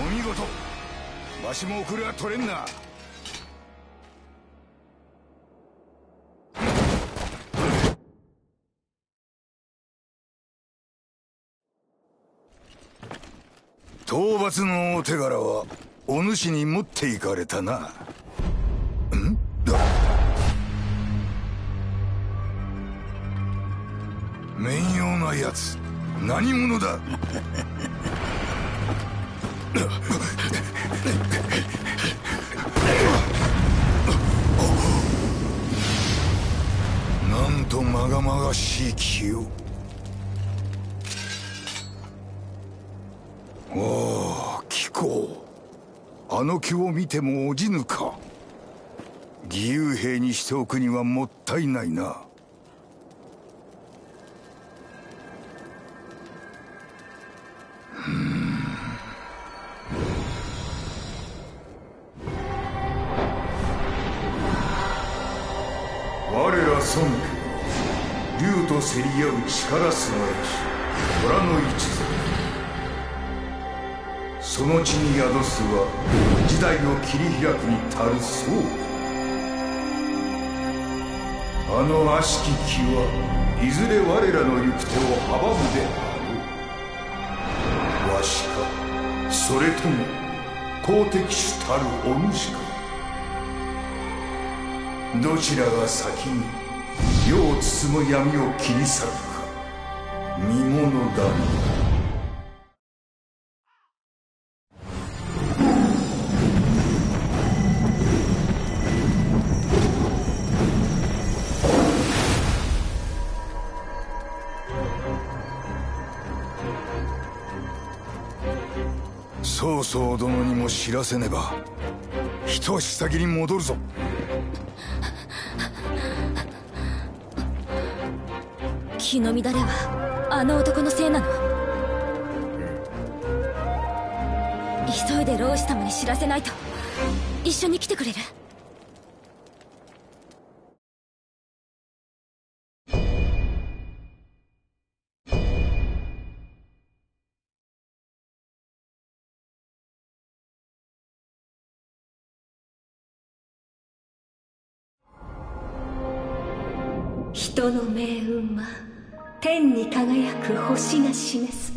お見事、わしも遅れは取れんな。討伐のお手柄はお主に持っていかれたな。んだ面妖なやつ、何者だ。なんとまがまがしい気よ。おお、貴公、あの気を見てもおじぬか。義勇兵にしておくにはもったいないな。うん、我ら孫権、竜と競り合う力すまやき虎の一族、その地に宿すは時代を切り開くに足るそう。あの悪しき気はいずれ我らの行く手を阻むであろう。わしか、それとも好敵手たるお主か。どちらが先に世を包む闇を切り裂くか、見ものだな。曹操殿にも知らせねば一足先に戻るぞ。気の乱れはあの男のせいなの。急いで老師様に知らせないと。一緒に来てくれる？人の命運は天に輝く星が示す。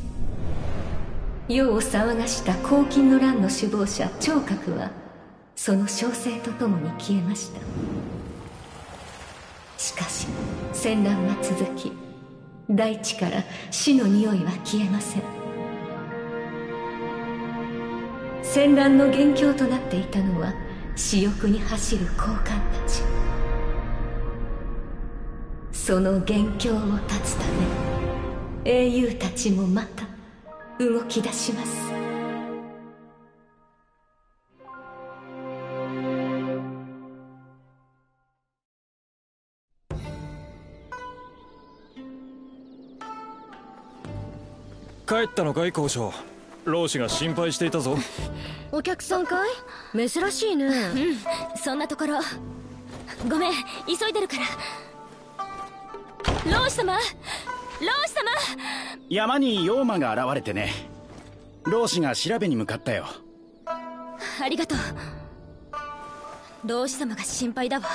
世を騒がした黄巾の乱の首謀者張角はその掌声とともに消えました。しかし戦乱は続き、大地から死の匂いは消えません。戦乱の元凶となっていたのは私欲に走る高官たち。その元凶を断つため、英雄たちもまた動き出します。帰ったのかい交渉、老子が心配していたぞ。お客さんかい？珍しいね。うん、そんなところ。ごめん、急いでるから。老子様、老子様、山に妖魔が現れてね。老子が調べに向かったよ。ありがとう。老子様が心配だわ。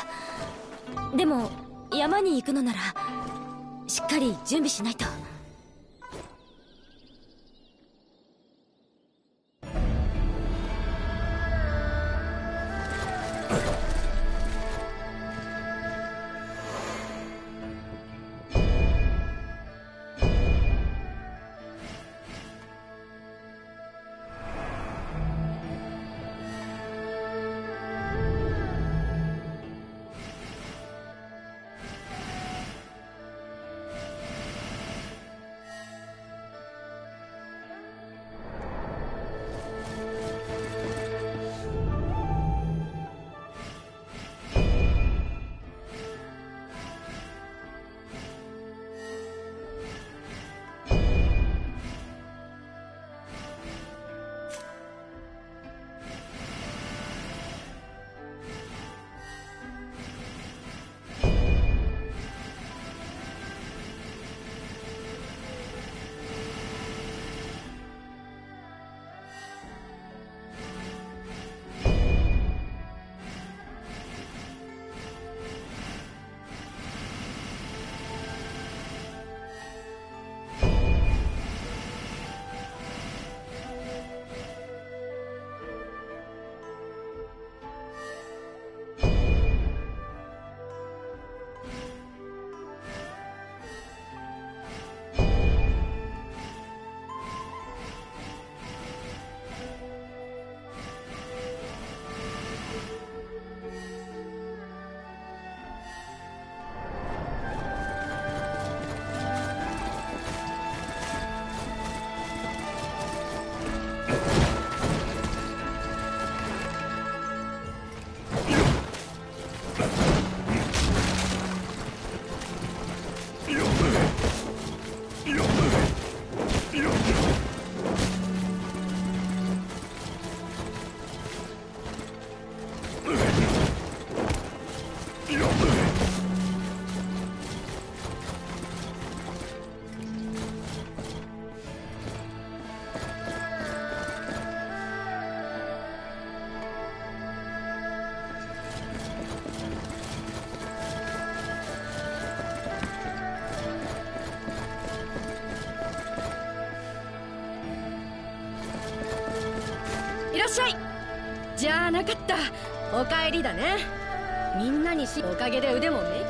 でも山に行くのならしっかり準備しないと。しゃい。じゃあなかった、おかえりだね。みんなにしおかげで腕もね。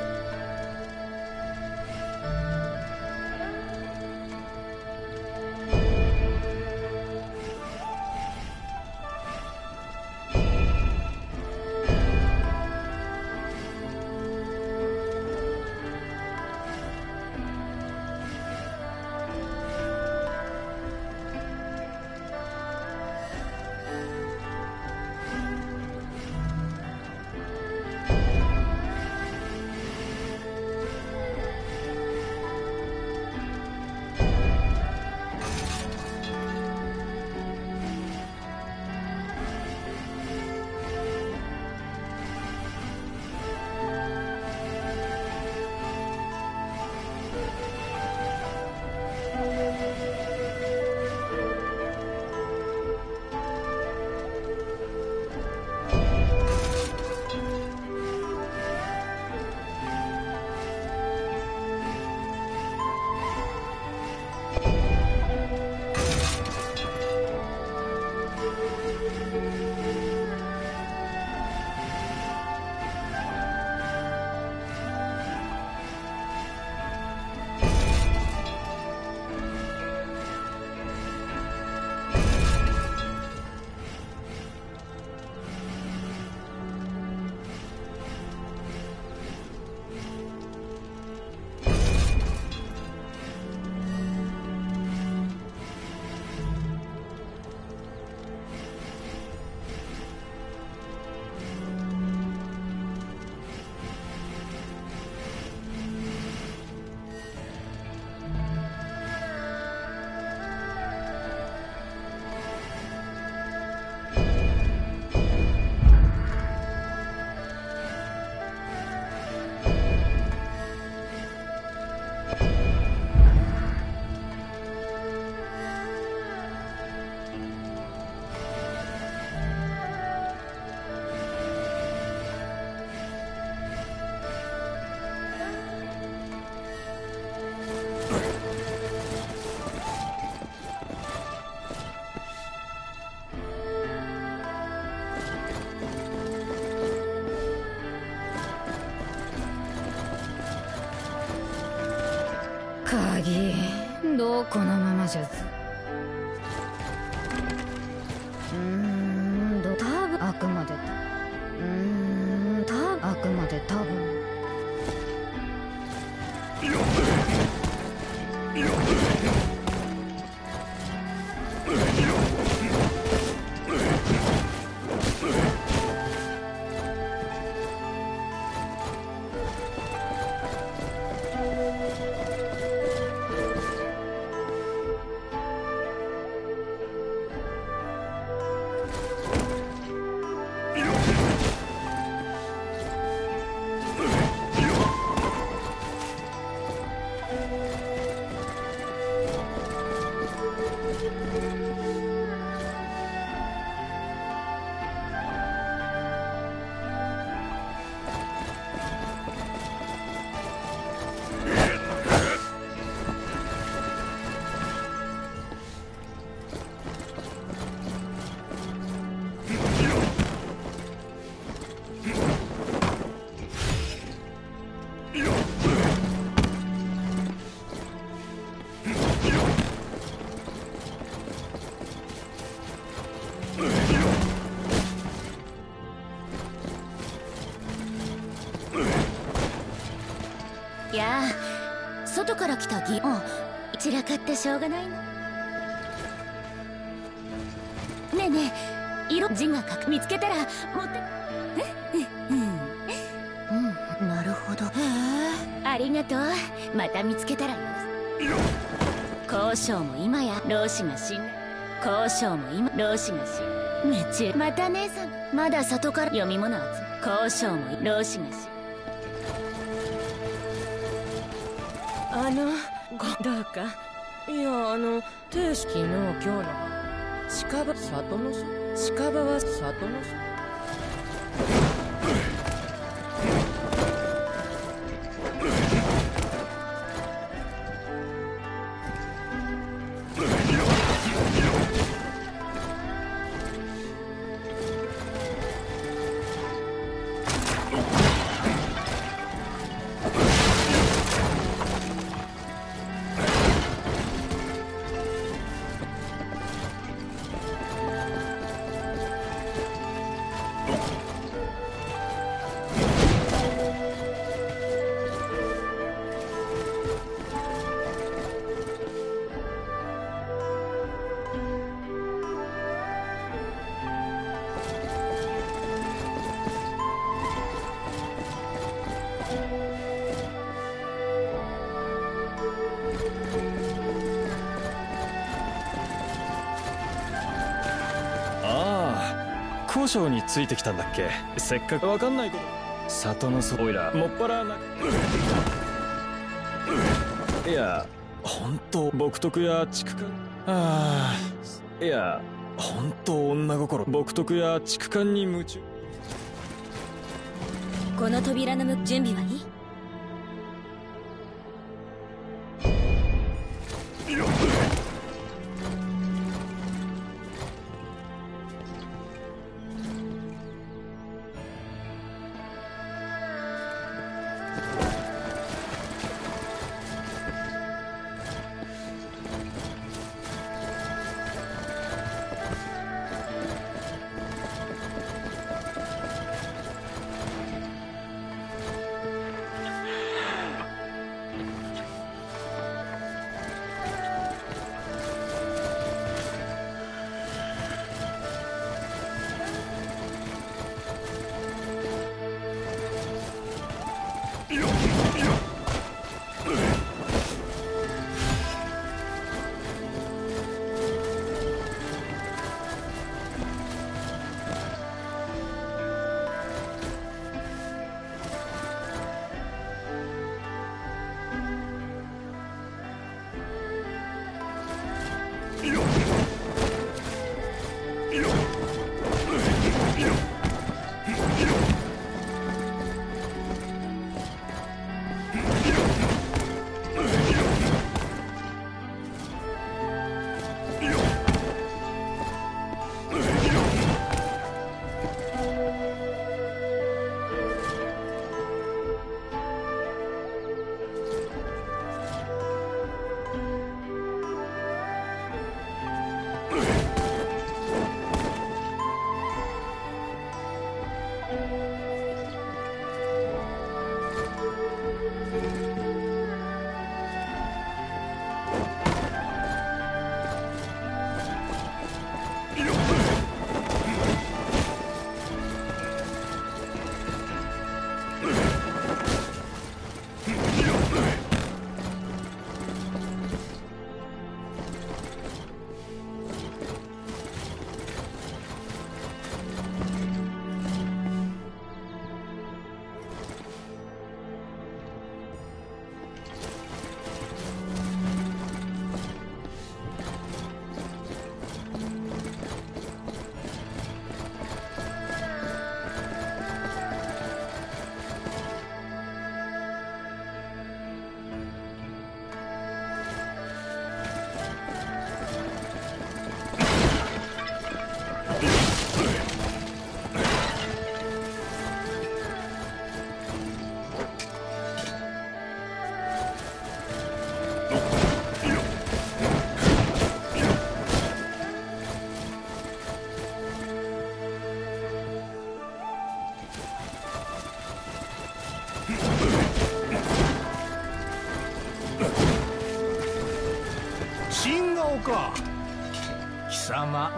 鍵、どうこのままじゃず。うーん、ど、多分あくまで、うーん、多分あくまで多分。外から来たぎ、うん、散らかってしょうがないの。ねえねえ、色字が見つけたら持ってね。うん、なるほど。へえ、ありがとう。また見つけたら。交渉も今や老子が死ぬ。交渉も今老子が死ぬ。めちゅまた姉さん、まだ里から読み物集め。交渉も老子が死ぬ。あの、だかいや、あの、定式の今日の近場里の近場は里の。交渉についてきたんだっけ。せっかくわかんないけど里のそおいらもっぱらな。いや本当僕徳や地区間ああいや本当女心僕徳や地区間に夢中。この扉のむ準備はいい。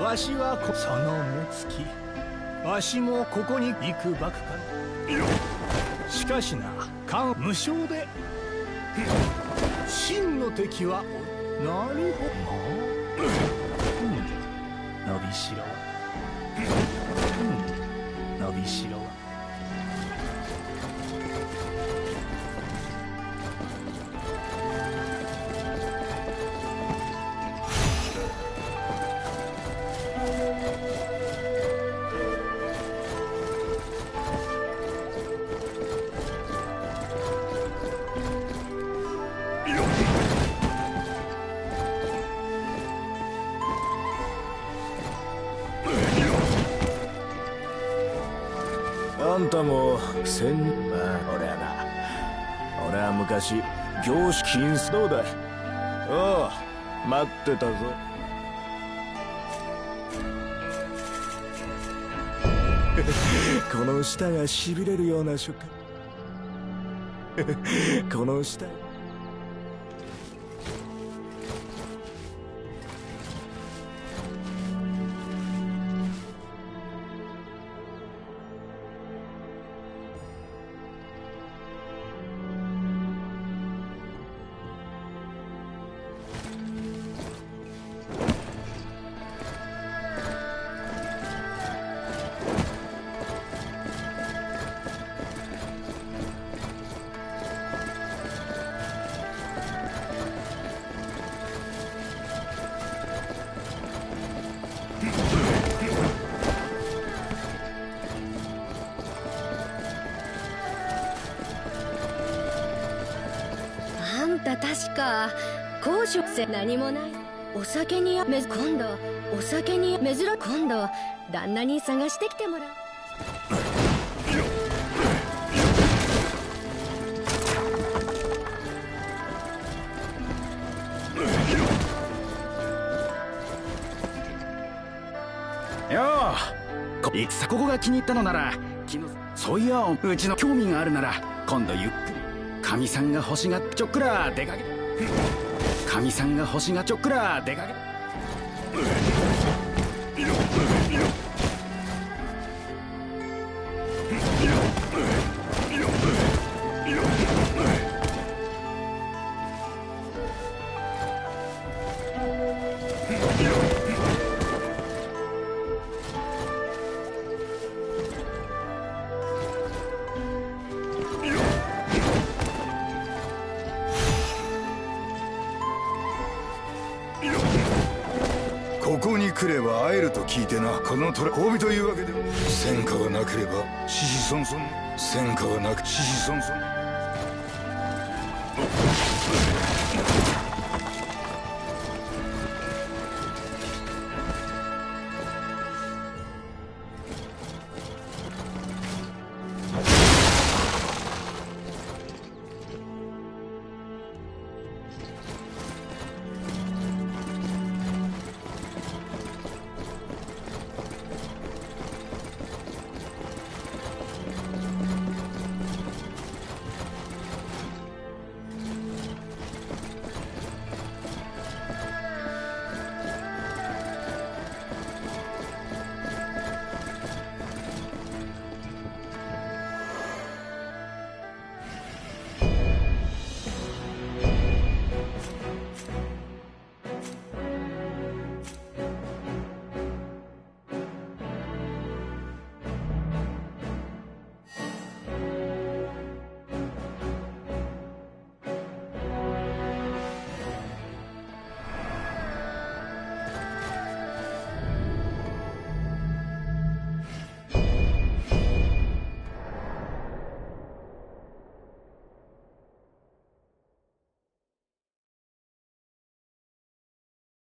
わしはこその目つきわしもここに行くばくか。しかしな間無償で真の敵はなるほど、うん、伸びしろは、うん、伸びしろはせんまあ俺はな俺は昔業種禁止どうだい。おう待ってたぞ。この舌がしびれるような食感この舌んた確か高所せ何もないお酒にやめ今度お酒にめずら今度旦那に探してきてもらう。よういつここが気に入ったのならそういやうちの興味があるなら今度ゆっくりかみさんが欲しがちょっくら出かけかみさんが欲しがちょっくら出かけ来れば会えると聞いてな。この虎褒美というわけでも戦果がなければ獅子孫孫戦果がなく獅子孫孫